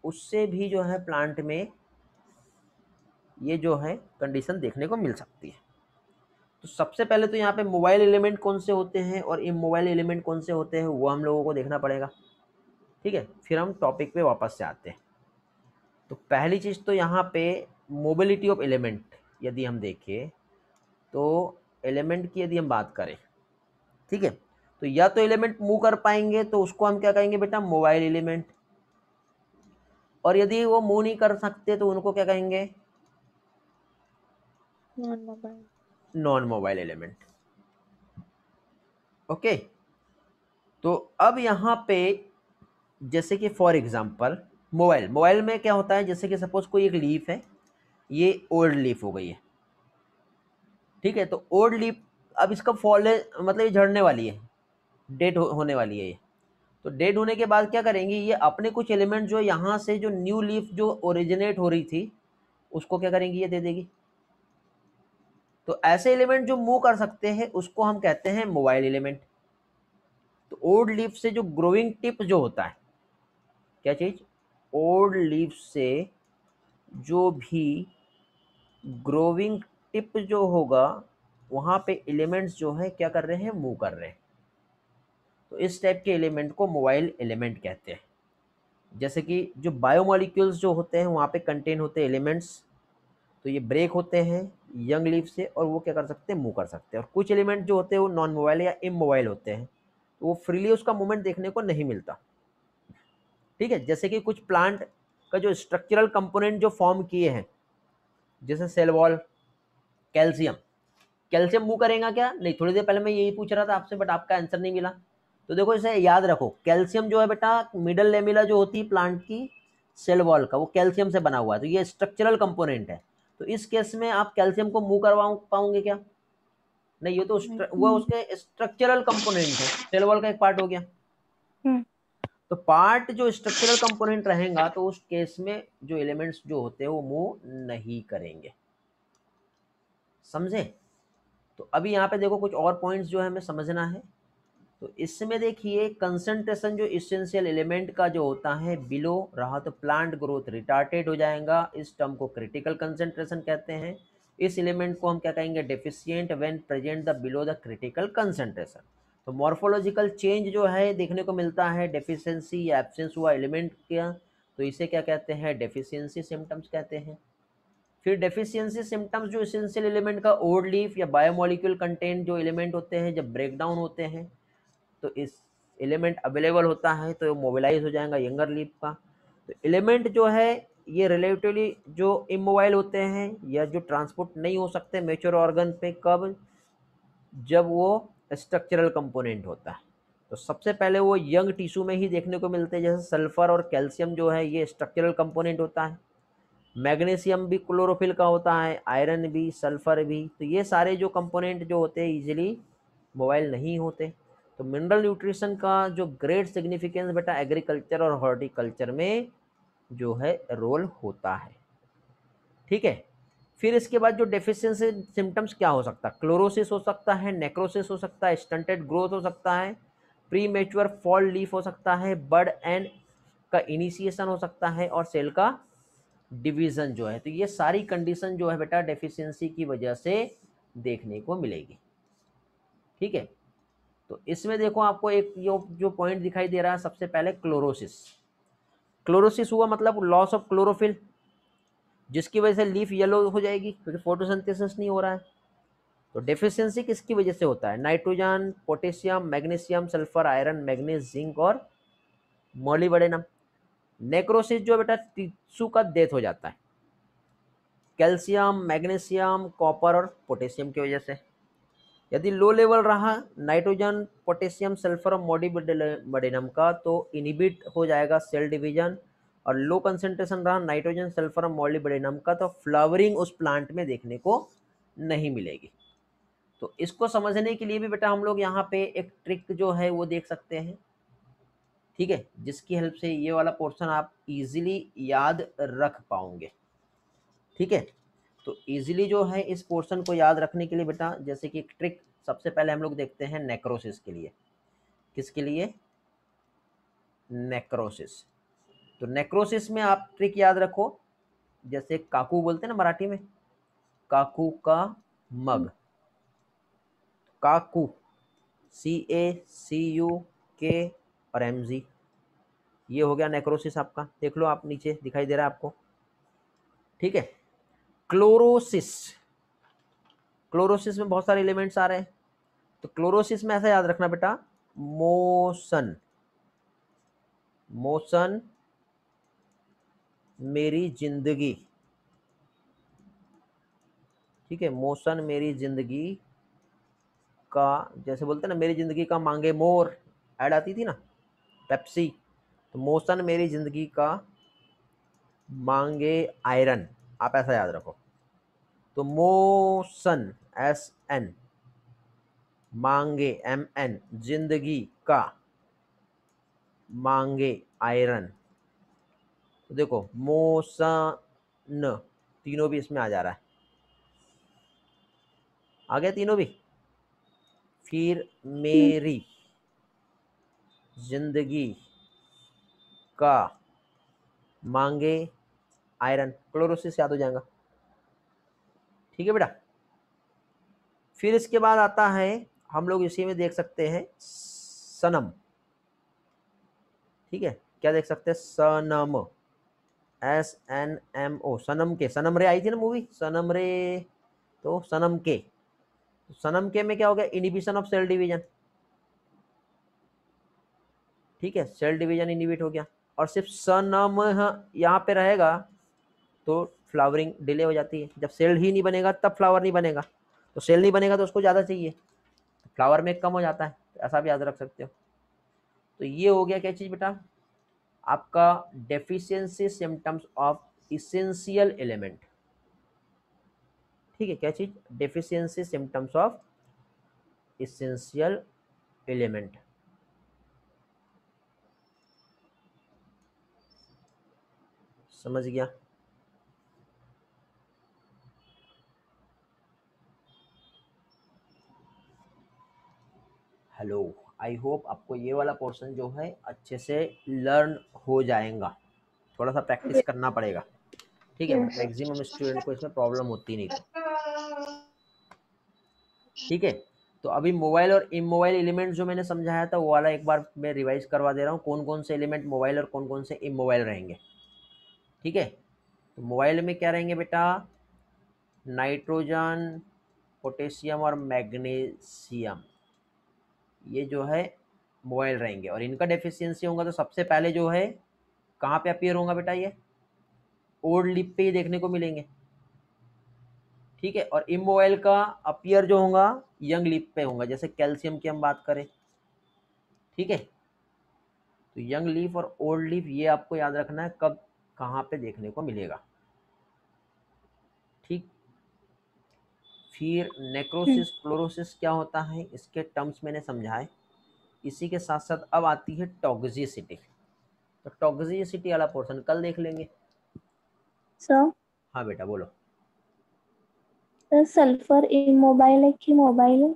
उससे भी जो है प्लांट में ये जो है कंडीशन देखने को मिल सकती है। तो सबसे पहले तो यहाँ पे मोबाइल एलिमेंट कौन से होते हैं और इमोबाइल एलिमेंट कौन से होते हैं वो हम लोगों को देखना पड़ेगा, ठीक है, फिर हम टॉपिक पे वापस से आते हैं। तो पहली चीज़ तो यहाँ पे मोबिलिटी ऑफ एलिमेंट यदि हम देखें तो एलिमेंट की यदि हम बात करें, ठीक है, तो या तो एलिमेंट मूव कर पाएंगे तो उसको हम क्या कहेंगे बेटा, मोबाइल एलिमेंट, और यदि वो मूव नहीं कर सकते तो उनको क्या कहेंगे, नॉन मोबाइल एलिमेंट, ओके। तो अब यहाँ पे जैसे कि फॉर एग्जांपल मोबाइल में क्या होता है, जैसे कि सपोज कोई एक लीफ है, ये ओल्ड लीफ हो गई है, ठीक है, तो ओल्ड लीफ अब इसका फॉल मतलब ये झड़ने वाली है, डेड होने वाली है ये। तो डेड होने के बाद क्या करेंगे, ये अपने कुछ एलिमेंट जो यहाँ से जो न्यू लीफ जो ओरिजिनेट हो रही थी उसको क्या करेंगी, ये दे देगी। तो ऐसे एलिमेंट जो मूव कर सकते हैं उसको हम कहते हैं मोबाइल एलिमेंट। तो ओल्ड लीफ से जो ग्रोइंग टिप जो होता है, क्या चीज़, ओल्ड लीफ से जो भी ग्रोविंग टिप जो होगा वहाँ पे एलिमेंट्स जो है क्या कर रहे हैं, मूव कर रहे हैं। तो इस टाइप के एलिमेंट को मोबाइल एलिमेंट कहते हैं। जैसे कि जो बायोमोलिक्यूल्स जो होते हैं वहाँ पे कंटेन होते हैं एलिमेंट्स, तो ये ब्रेक होते हैं यंग लीफ से और वो क्या कर सकते हैं, मूव कर सकते हैं। और कुछ एलिमेंट जो होते हैं वो नॉन मोबाइल या इमोबाइल होते हैं, तो वो फ्रीली उसका मूवमेंट देखने को नहीं मिलता। ठीक है, जैसे कि कुछ प्लांट का जो स्ट्रक्चरल कंपोनेंट जो फॉर्म किए हैं, जैसे cell wall, calcium, calcium move करेगा क्या? नहीं। थोड़ी देर पहले मैं यही पूछ रहा था आपसे, बट आपका आंसर नहीं मिला। तो देखो इसे याद रखो, कैल्शियम जो है बेटा मिडल लेमिला जो होती है प्लांट की सेल वॉल का, वो कैल्शियम से बना हुआ है, तो ये स्ट्रक्चरल कंपोनेंट है। तो इस केस में आप कैल्शियम को मूव करवा पाओगे क्या? नहीं, ये तो वो उसके स्ट्रक्चरल कंपोनेंट है, सेल वॉल का एक पार्ट हो गया। तो पार्ट जो स्ट्रक्चरल कंपोनेंट रहेगा तो उस केस में जो एलिमेंट्स जो होते हैं वो मूव नहीं करेंगे। समझे? तो अभी यहाँ पे देखो कुछ और पॉइंट्स जो है हमें समझना है। तो इसमें देखिए कंसंट्रेशन जो एसेंशियल एलिमेंट का जो होता है बिलो रहा तो प्लांट ग्रोथ रिटार्टेड हो जाएगा। इस टर्म को क्रिटिकल कंसंट्रेशन कहते हैं। इस एलिमेंट को हम क्या कहेंगे, deficient when present the below the critical concentration. तो मॉर्फोलॉजिकल चेंज जो है देखने को मिलता है, डेफिशिएंसी या एब्सेंस हुआ एलिमेंट का, तो इसे क्या कहते हैं, डेफिशिएंसी सिम्टम्स कहते हैं। फिर डेफिशिएंसी सिम्टम्स जो एसेंशियल एलिमेंट का ओल्ड लीफ या बायोमोलिक्यूल कंटेंट जो एलिमेंट होते हैं जब ब्रेकडाउन होते हैं तो इस एलिमेंट अवेलेबल होता है तो मोबिलाइज हो जाएगा यंगर लीफ का। तो एलिमेंट जो है ये रिलेटिवली जो इमोबाइल होते हैं या जो ट्रांसपोर्ट नहीं हो सकते मेच्योर ऑर्गन पे, कब, जब वो स्ट्रक्चरल कंपोनेंट होता है। तो सबसे पहले वो यंग टिश्यू में ही देखने को मिलते हैं, जैसे सल्फर और कैल्शियम जो है ये स्ट्रक्चरल कंपोनेंट होता है, मैग्नीशियम भी क्लोरोफिल का होता है, आयरन भी, सल्फर भी। तो ये सारे जो कंपोनेंट जो होते हैं ईजिली मोबाइल नहीं होते। तो मिनरल न्यूट्रिशन का जो ग्रेट सिग्निफिकेंस बेटा एग्रीकल्चर और हॉर्टिकल्चर में जो है रोल होता है। ठीक है, फिर इसके बाद जो डेफिशिएंसी सिम्टम्स क्या हो सकता है, क्लोरोसिस हो सकता है, नेक्रोसिस हो सकता है, स्टंटेड ग्रोथ हो सकता है, प्री मैच्योर फॉल लीफ हो सकता है, बड एंड का इनिशिएशन हो सकता है और सेल का डिवीज़न जो है। तो ये सारी कंडीशन जो है बेटा डेफिशिएंसी की वजह से देखने को मिलेगी। ठीक है, तो इसमें देखो आपको एक जो पॉइंट दिखाई दे रहा है, सबसे पहले क्लोरोसिस। क्लोरोसिस हुआ मतलब लॉस ऑफ क्लोरोफिल, जिसकी वजह से लीफ येलो हो जाएगी क्योंकि फोटोसिंथेसिस नहीं हो रहा है। तो डेफिशिएंसी किसकी वजह से होता है, nitrogen, potassium, magnesium, sulphur, iron, manganese, zinc और मॉलिब्डेनम। नेक्रोसिस जो बेटा टिश्यू का डेथ हो जाता है, कैल्शियम, मैग्नीशियम, कॉपर और पोटेशियम की वजह से। यदि लो लेवल रहा नाइट्रोजन, पोटेशियम, सल्फर और मॉलिब्डेनम का तो इनिबिट हो जाएगा सेल डिवीजन, और लो कंसंट्रेशन रहा नाइट्रोजन, सल्फर और मॉलिब्डेनम का तो फ्लावरिंग उस प्लांट में देखने को नहीं मिलेगी। तो इसको समझने के लिए भी बेटा हम लोग यहाँ पे एक ट्रिक जो है वो देख सकते हैं। ठीक है, जिसकी हेल्प से ये वाला पोर्शन आप इजीली याद रख पाओगे। ठीक है, तो इजीली जो है इस पोर्शन को याद रखने के लिए बेटा जैसे कि एक ट्रिक सबसे पहले हम लोग देखते हैं नेक्रोसिस के लिए। किसके लिए? नेक्रोसिस। तो नेक्रोसिस में आप ट्रिक याद रखो, जैसे काकू बोलते हैं ना मराठी में, काकू का मग। काकू CACUK और MG, ये हो गया नेक्रोसिस आपका। देख लो आप, नीचे दिखाई दे रहा है आपको। ठीक है, क्लोरोसिस। क्लोरोसिस में बहुत सारे एलिमेंट्स आ रहे हैं, तो क्लोरोसिस में ऐसा याद रखना बेटा, मोशन मेरी जिंदगी। ठीक है, मोशन मेरी जिंदगी का, जैसे बोलते हैं ना, मेरी जिंदगी का मांगे मोर ऐड आती थी ना पेप्सी, तो मोशन मेरी जिंदगी का मांगे आयरन, आप ऐसा याद रखो। तो मोशन SN, मांगे MN, जिंदगी का मांगे आयरन। तो देखो मोशन, तीनों भी इसमें आ जा रहा है, आ गया तीनों भी। फिर मेरी जिंदगी का मांगे, आयरन, क्लोरोसिस याद हो जाएगा। ठीक है बेटा। फिर इसके बाद आता है, हम लोग इसी में देख सकते हैं सनम। ठीक है, क्या देख सकते हैं? सनम, SNMO, सनम के। सनम रे आई थी ना मूवी, सनम रे, तो सनम के। सनम के में क्या हो गया? Inhibition of cell division. ठीक है, सेल डिवीजन इनहिबिट हो गया। और सिर्फ सनम यहाँ पे रहेगा तो फ्लावरिंग डिले हो जाती है। जब सेल ही नहीं बनेगा तब फ्लावर नहीं बनेगा, तो सेल नहीं बनेगा तो उसको ज़्यादा चाहिए, फ्लावर में कम हो जाता है, ऐसा भी याद रख सकते हो। तो ये हो गया क्या चीज़ बेटा? आपका deficiency symptoms of essential element. ठीक है, क्या चीज़? Deficiency symptoms of essential element. समझ गया? हेलो, आई होप आपको ये वाला पोर्शन जो है अच्छे से लर्न हो जाएगा। थोड़ा सा प्रैक्टिस करना पड़ेगा। ठीक है, मैक्सिमम स्टूडेंट को इसमें प्रॉब्लम होती नहीं थी। ठीक है, तो अभी मोबाइल और इमोबाइल एलिमेंट जो मैंने समझाया था वो वाला एक बार मैं रिवाइज करवा दे रहा हूँ। कौन कौन से एलिमेंट मोबाइल और कौन कौन से इमोबाइल रहेंगे। ठीक है, तो मोबाइल में क्या रहेंगे बेटा? नाइट्रोजन, पोटेशियम और मैग्नीशियम, ये जो है मोबाइल रहेंगे। और इनका डेफिशिएंसी होगा तो सबसे पहले जो है कहाँ पे अपीयर होगा बेटा? ये ओल्ड लीफ पे ही देखने को मिलेंगे। ठीक है, और इमोबाइल का अपीयर जो होगा यंग लीफ पे होगा, जैसे कैल्शियम की हम बात करें। ठीक है, तो यंग लीफ और ओल्ड लीफ ये आपको याद रखना है कब कहाँ पे देखने को मिलेगा। ठीक, फिर नेक्रोसिस, क्लोरोसिस क्या होता है, इसके टर्म्स मैंने समझाए। इसी के साथ साथ अब आती है टॉक्सिसिटी। तो टॉक्सिसिटी वाला पोर्शन कल देख लेंगे सर। हाँ बेटा बोलो। सल्फर इमोबाइल है कि मोबाइल है?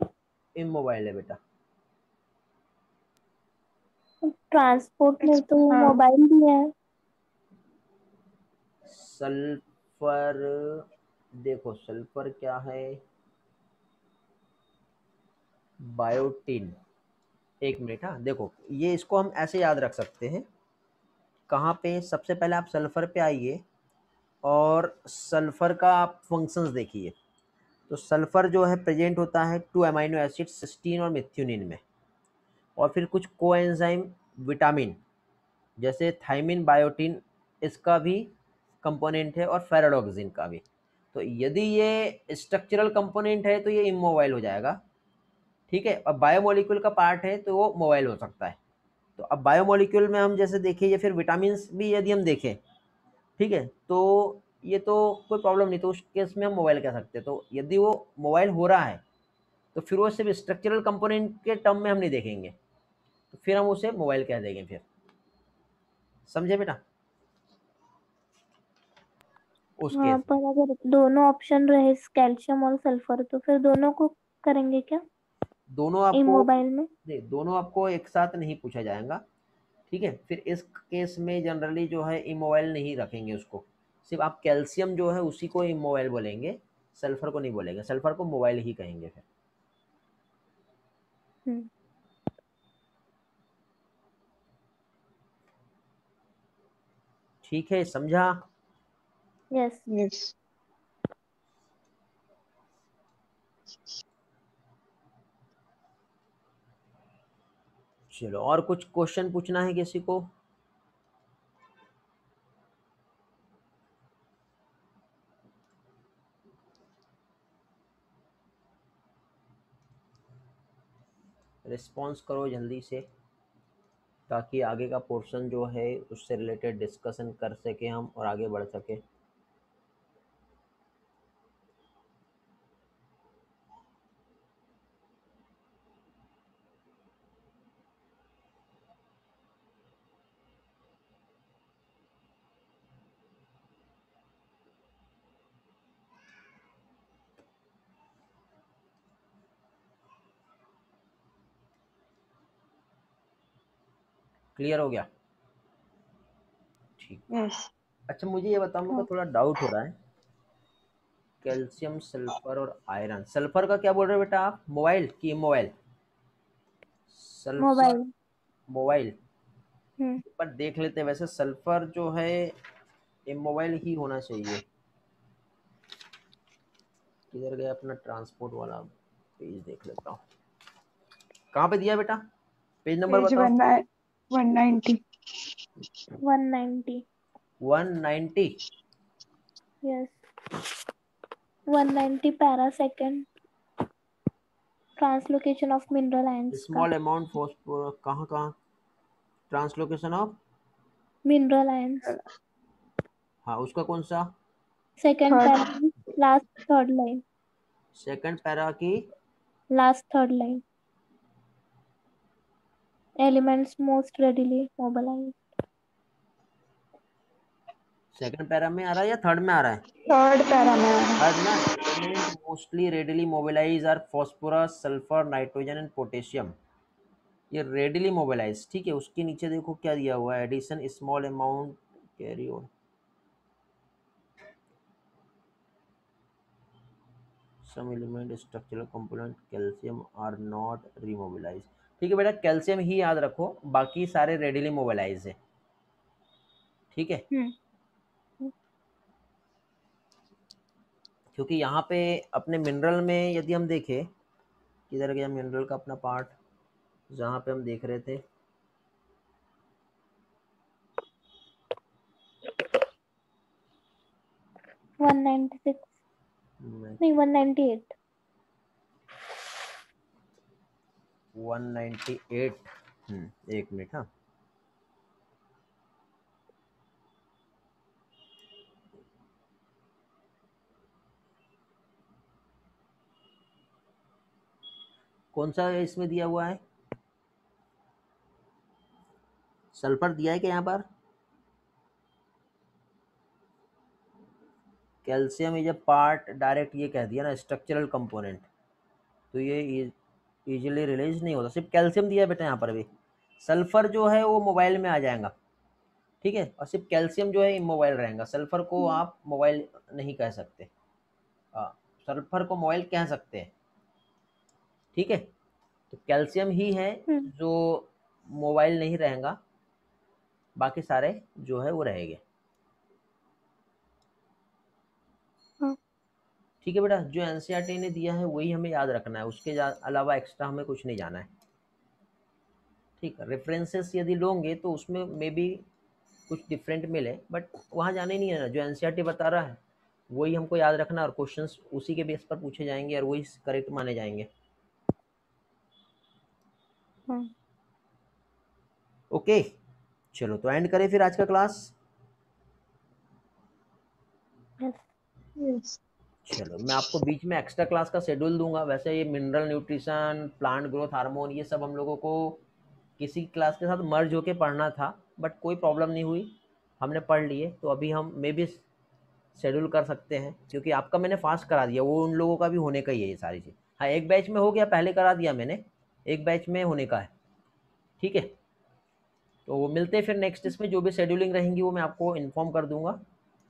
इमोबाइल है बेटा। ट्रांसपोर्ट में तो मोबाइल भी है। सल्फर देखो, सल्फर क्या है? बायोटिन। एक मिनट, हाँ देखो, ये इसको हम ऐसे याद रख सकते हैं। कहाँ पे? सबसे पहले आप सल्फर पे आइए और सल्फर का आप फंक्शंस देखिए। तो सल्फर जो है प्रेजेंट होता है 2 अमाइनो एसिड सिस्टीन और मेथियोनिन में, और फिर कुछ कोएंजाइम, विटामिन जैसे थायमिन, बायोटिन इसका भी कंपोनेंट है, और फेराडॉक्सिन का भी। तो यदि ये स्ट्रक्चरल कंपोनेंट है तो ये इमोबाइल हो जाएगा। ठीक है, और बायोमोलिक्यूल का पार्ट है तो वो मोबाइल हो सकता है। तो अब बायोमोलिक्यूल में हम जैसे देखें, या फिर विटामिन भी यदि हम देखें, ठीक है, तो ये तो कोई प्रॉब्लम नहीं, तो उस केस में हम मोबाइल कह सकते हैं। तो यदि वो मोबाइल हो रहा है तो फिर वो सिर्फ स्ट्रक्चरल कंपोनेंट के टर्म में हम नहीं देखेंगे, तो फिर हम उसे मोबाइल कह देंगे। फिर समझे बेटा? हाँ, पर अगर दोनों ऑप्शन रहे कैल्शियम और सल्फर तो फिर दोनों को करेंगे क्या? दोनों आपको मोबाइल में नहीं, दोनों आपको एक साथ नहीं पूछा जाएगा। ठीक है, फिर इस केस में जनरली जो है इमोबाइल नहीं रखेंगे उसको, सिर्फ आप कैल्शियम जो है उसी को इमोबाइल बोलेंगे, सल्फर को नहीं बोलेंगे, सल्फर को मोबाइल ही कहेंगे फिर। ठीक है, समझा? Yes yes. चलो, और कुछ क्वेश्चन पूछना है किसी को? रिस्पॉन्स करो जल्दी से, ताकि आगे का पोर्शन जो है उससे रिलेटेड डिस्कशन कर सके हम और आगे बढ़ सके। क्लियर हो गया? ठीक। अच्छा मुझे ये बताओ, मुझे थोड़ा डाउट हो रहा है, कैल्शियम, सल्फर और आयरन। सल्फर का क्या बोल रहे हो बेटा आप, मोबाइल की मोबाइल? मोबाइल, मोबाइल पर देख लेते हैं। वैसे सल्फर जो है इमोबाइल ही होना चाहिए। किधर गया अपना ट्रांसपोर्ट वाला पेज, देख लेता हूँ कहाँ पे दिया बेटा पेज नंबर बताओ। 190 yes 190 para second translocation of mineral ions, small amount phosphorus. कहाँ कहाँ ट्रांसलोकेशन ऑफ मिनरल आयंस? हाँ उसका कौन सा? Second para last third line. Second para की last third line, elements most readily mobilized. Second para में आ रहा है या थर्ड में आ रहा है? थर्ड पैरा में आ रहा है ना। Elements mostly readily mobilized are phosphorus, sulphur, nitrogen and potassium. ये रेडिली मोबिलाइज्ड, ठीक है। उसके नीचे देखो क्या दिया हुआ है, addition small amount carry on. Some element structural component calcium are not remobilized. ठीक है बेटा, कैल्शियम ही याद रखो, बाकी सारे रेडिली मोबिलाइज है, ठीक है। क्योंकि यहाँ पे अपने मिनरल में यदि हम देखें, किधर गया मिनरल का अपना पार्ट जहाँ पे हम देख रहे थे, नहीं 198 एक मिनट। हाँ कौन सा इसमें दिया हुआ है? सल्फर दिया है क्या यहाँ पर? Calcium is a part, direct ये कह दिया ना स्ट्रक्चरल कंपोनेंट, तो ये इजीली रिलीज नहीं होता। सिर्फ कैल्शियम दिया बेटा यहाँ पर भी। सल्फर जो है वो मोबाइल में आ जाएगा, ठीक है, और सिर्फ कैल्शियम जो है इमोबाइल रहेगा। सल्फर को आप मोबाइल नहीं कह सकते, सल्फर को मोबाइल कह सकते हैं, ठीक है। तो कैल्शियम ही है जो मोबाइल नहीं रहेगा, बाकी सारे जो है वो रहेंगे, ठीक है बेटा। जो एनसीईआरटी ने दिया है वही हमें याद रखना है, उसके अलावा एक्स्ट्रा हमें कुछ नहीं जाना है, ठीक है। रेफरेंसेस यदि लोगे तो उसमें मे बी कुछ डिफरेंट मिले, बट वहाँ जाने नहीं है ना, जो एनसीईआरटी बता रहा है वही हमको याद रखना, और क्वेश्चंस उसी के बेस पर पूछे जाएंगे और वही करेक्ट माने जाएंगे। ओके चलो तो एंड करें फिर आज का क्लास। चलो मैं आपको बीच में एक्स्ट्रा क्लास का शेड्यूल दूंगा। वैसे ये mineral nutrition, plant growth hormone, ये सब हम लोगों को किसी क्लास के साथ मर्ज होके पढ़ना था, बट कोई प्रॉब्लम नहीं हुई, हमने पढ़ लिए। तो अभी हम मे बी शेड्यूल कर सकते हैं, क्योंकि आपका मैंने फास्ट करा दिया, वो उन लोगों का भी होने का ही है ये सारी चीज़। हाँ एक बैच में हो गया, पहले करा दिया मैंने, एक बैच में होने का है, ठीक है। तो वो मिलते हैं फिर नेक्स्ट, इसमें जो भी शेड्यूलिंग रहेंगी वो मैं आपको इन्फॉर्म कर दूँगा।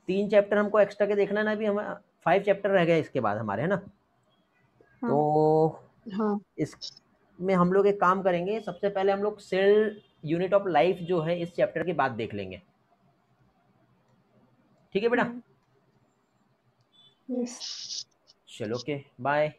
3 चैप्टर हमको एक्स्ट्रा के देखना ना, अभी हमें 5 चैप्टर रह गए इसके बाद हमारे, है ना। हाँ, तो हाँ, इसमें हम लोग एक काम करेंगे, सबसे पहले हम लोग सेल यूनिट ऑफ लाइफ जो है इस चैप्टर के बाद देख लेंगे, ठीक है बेटा। चलो ओके बाय।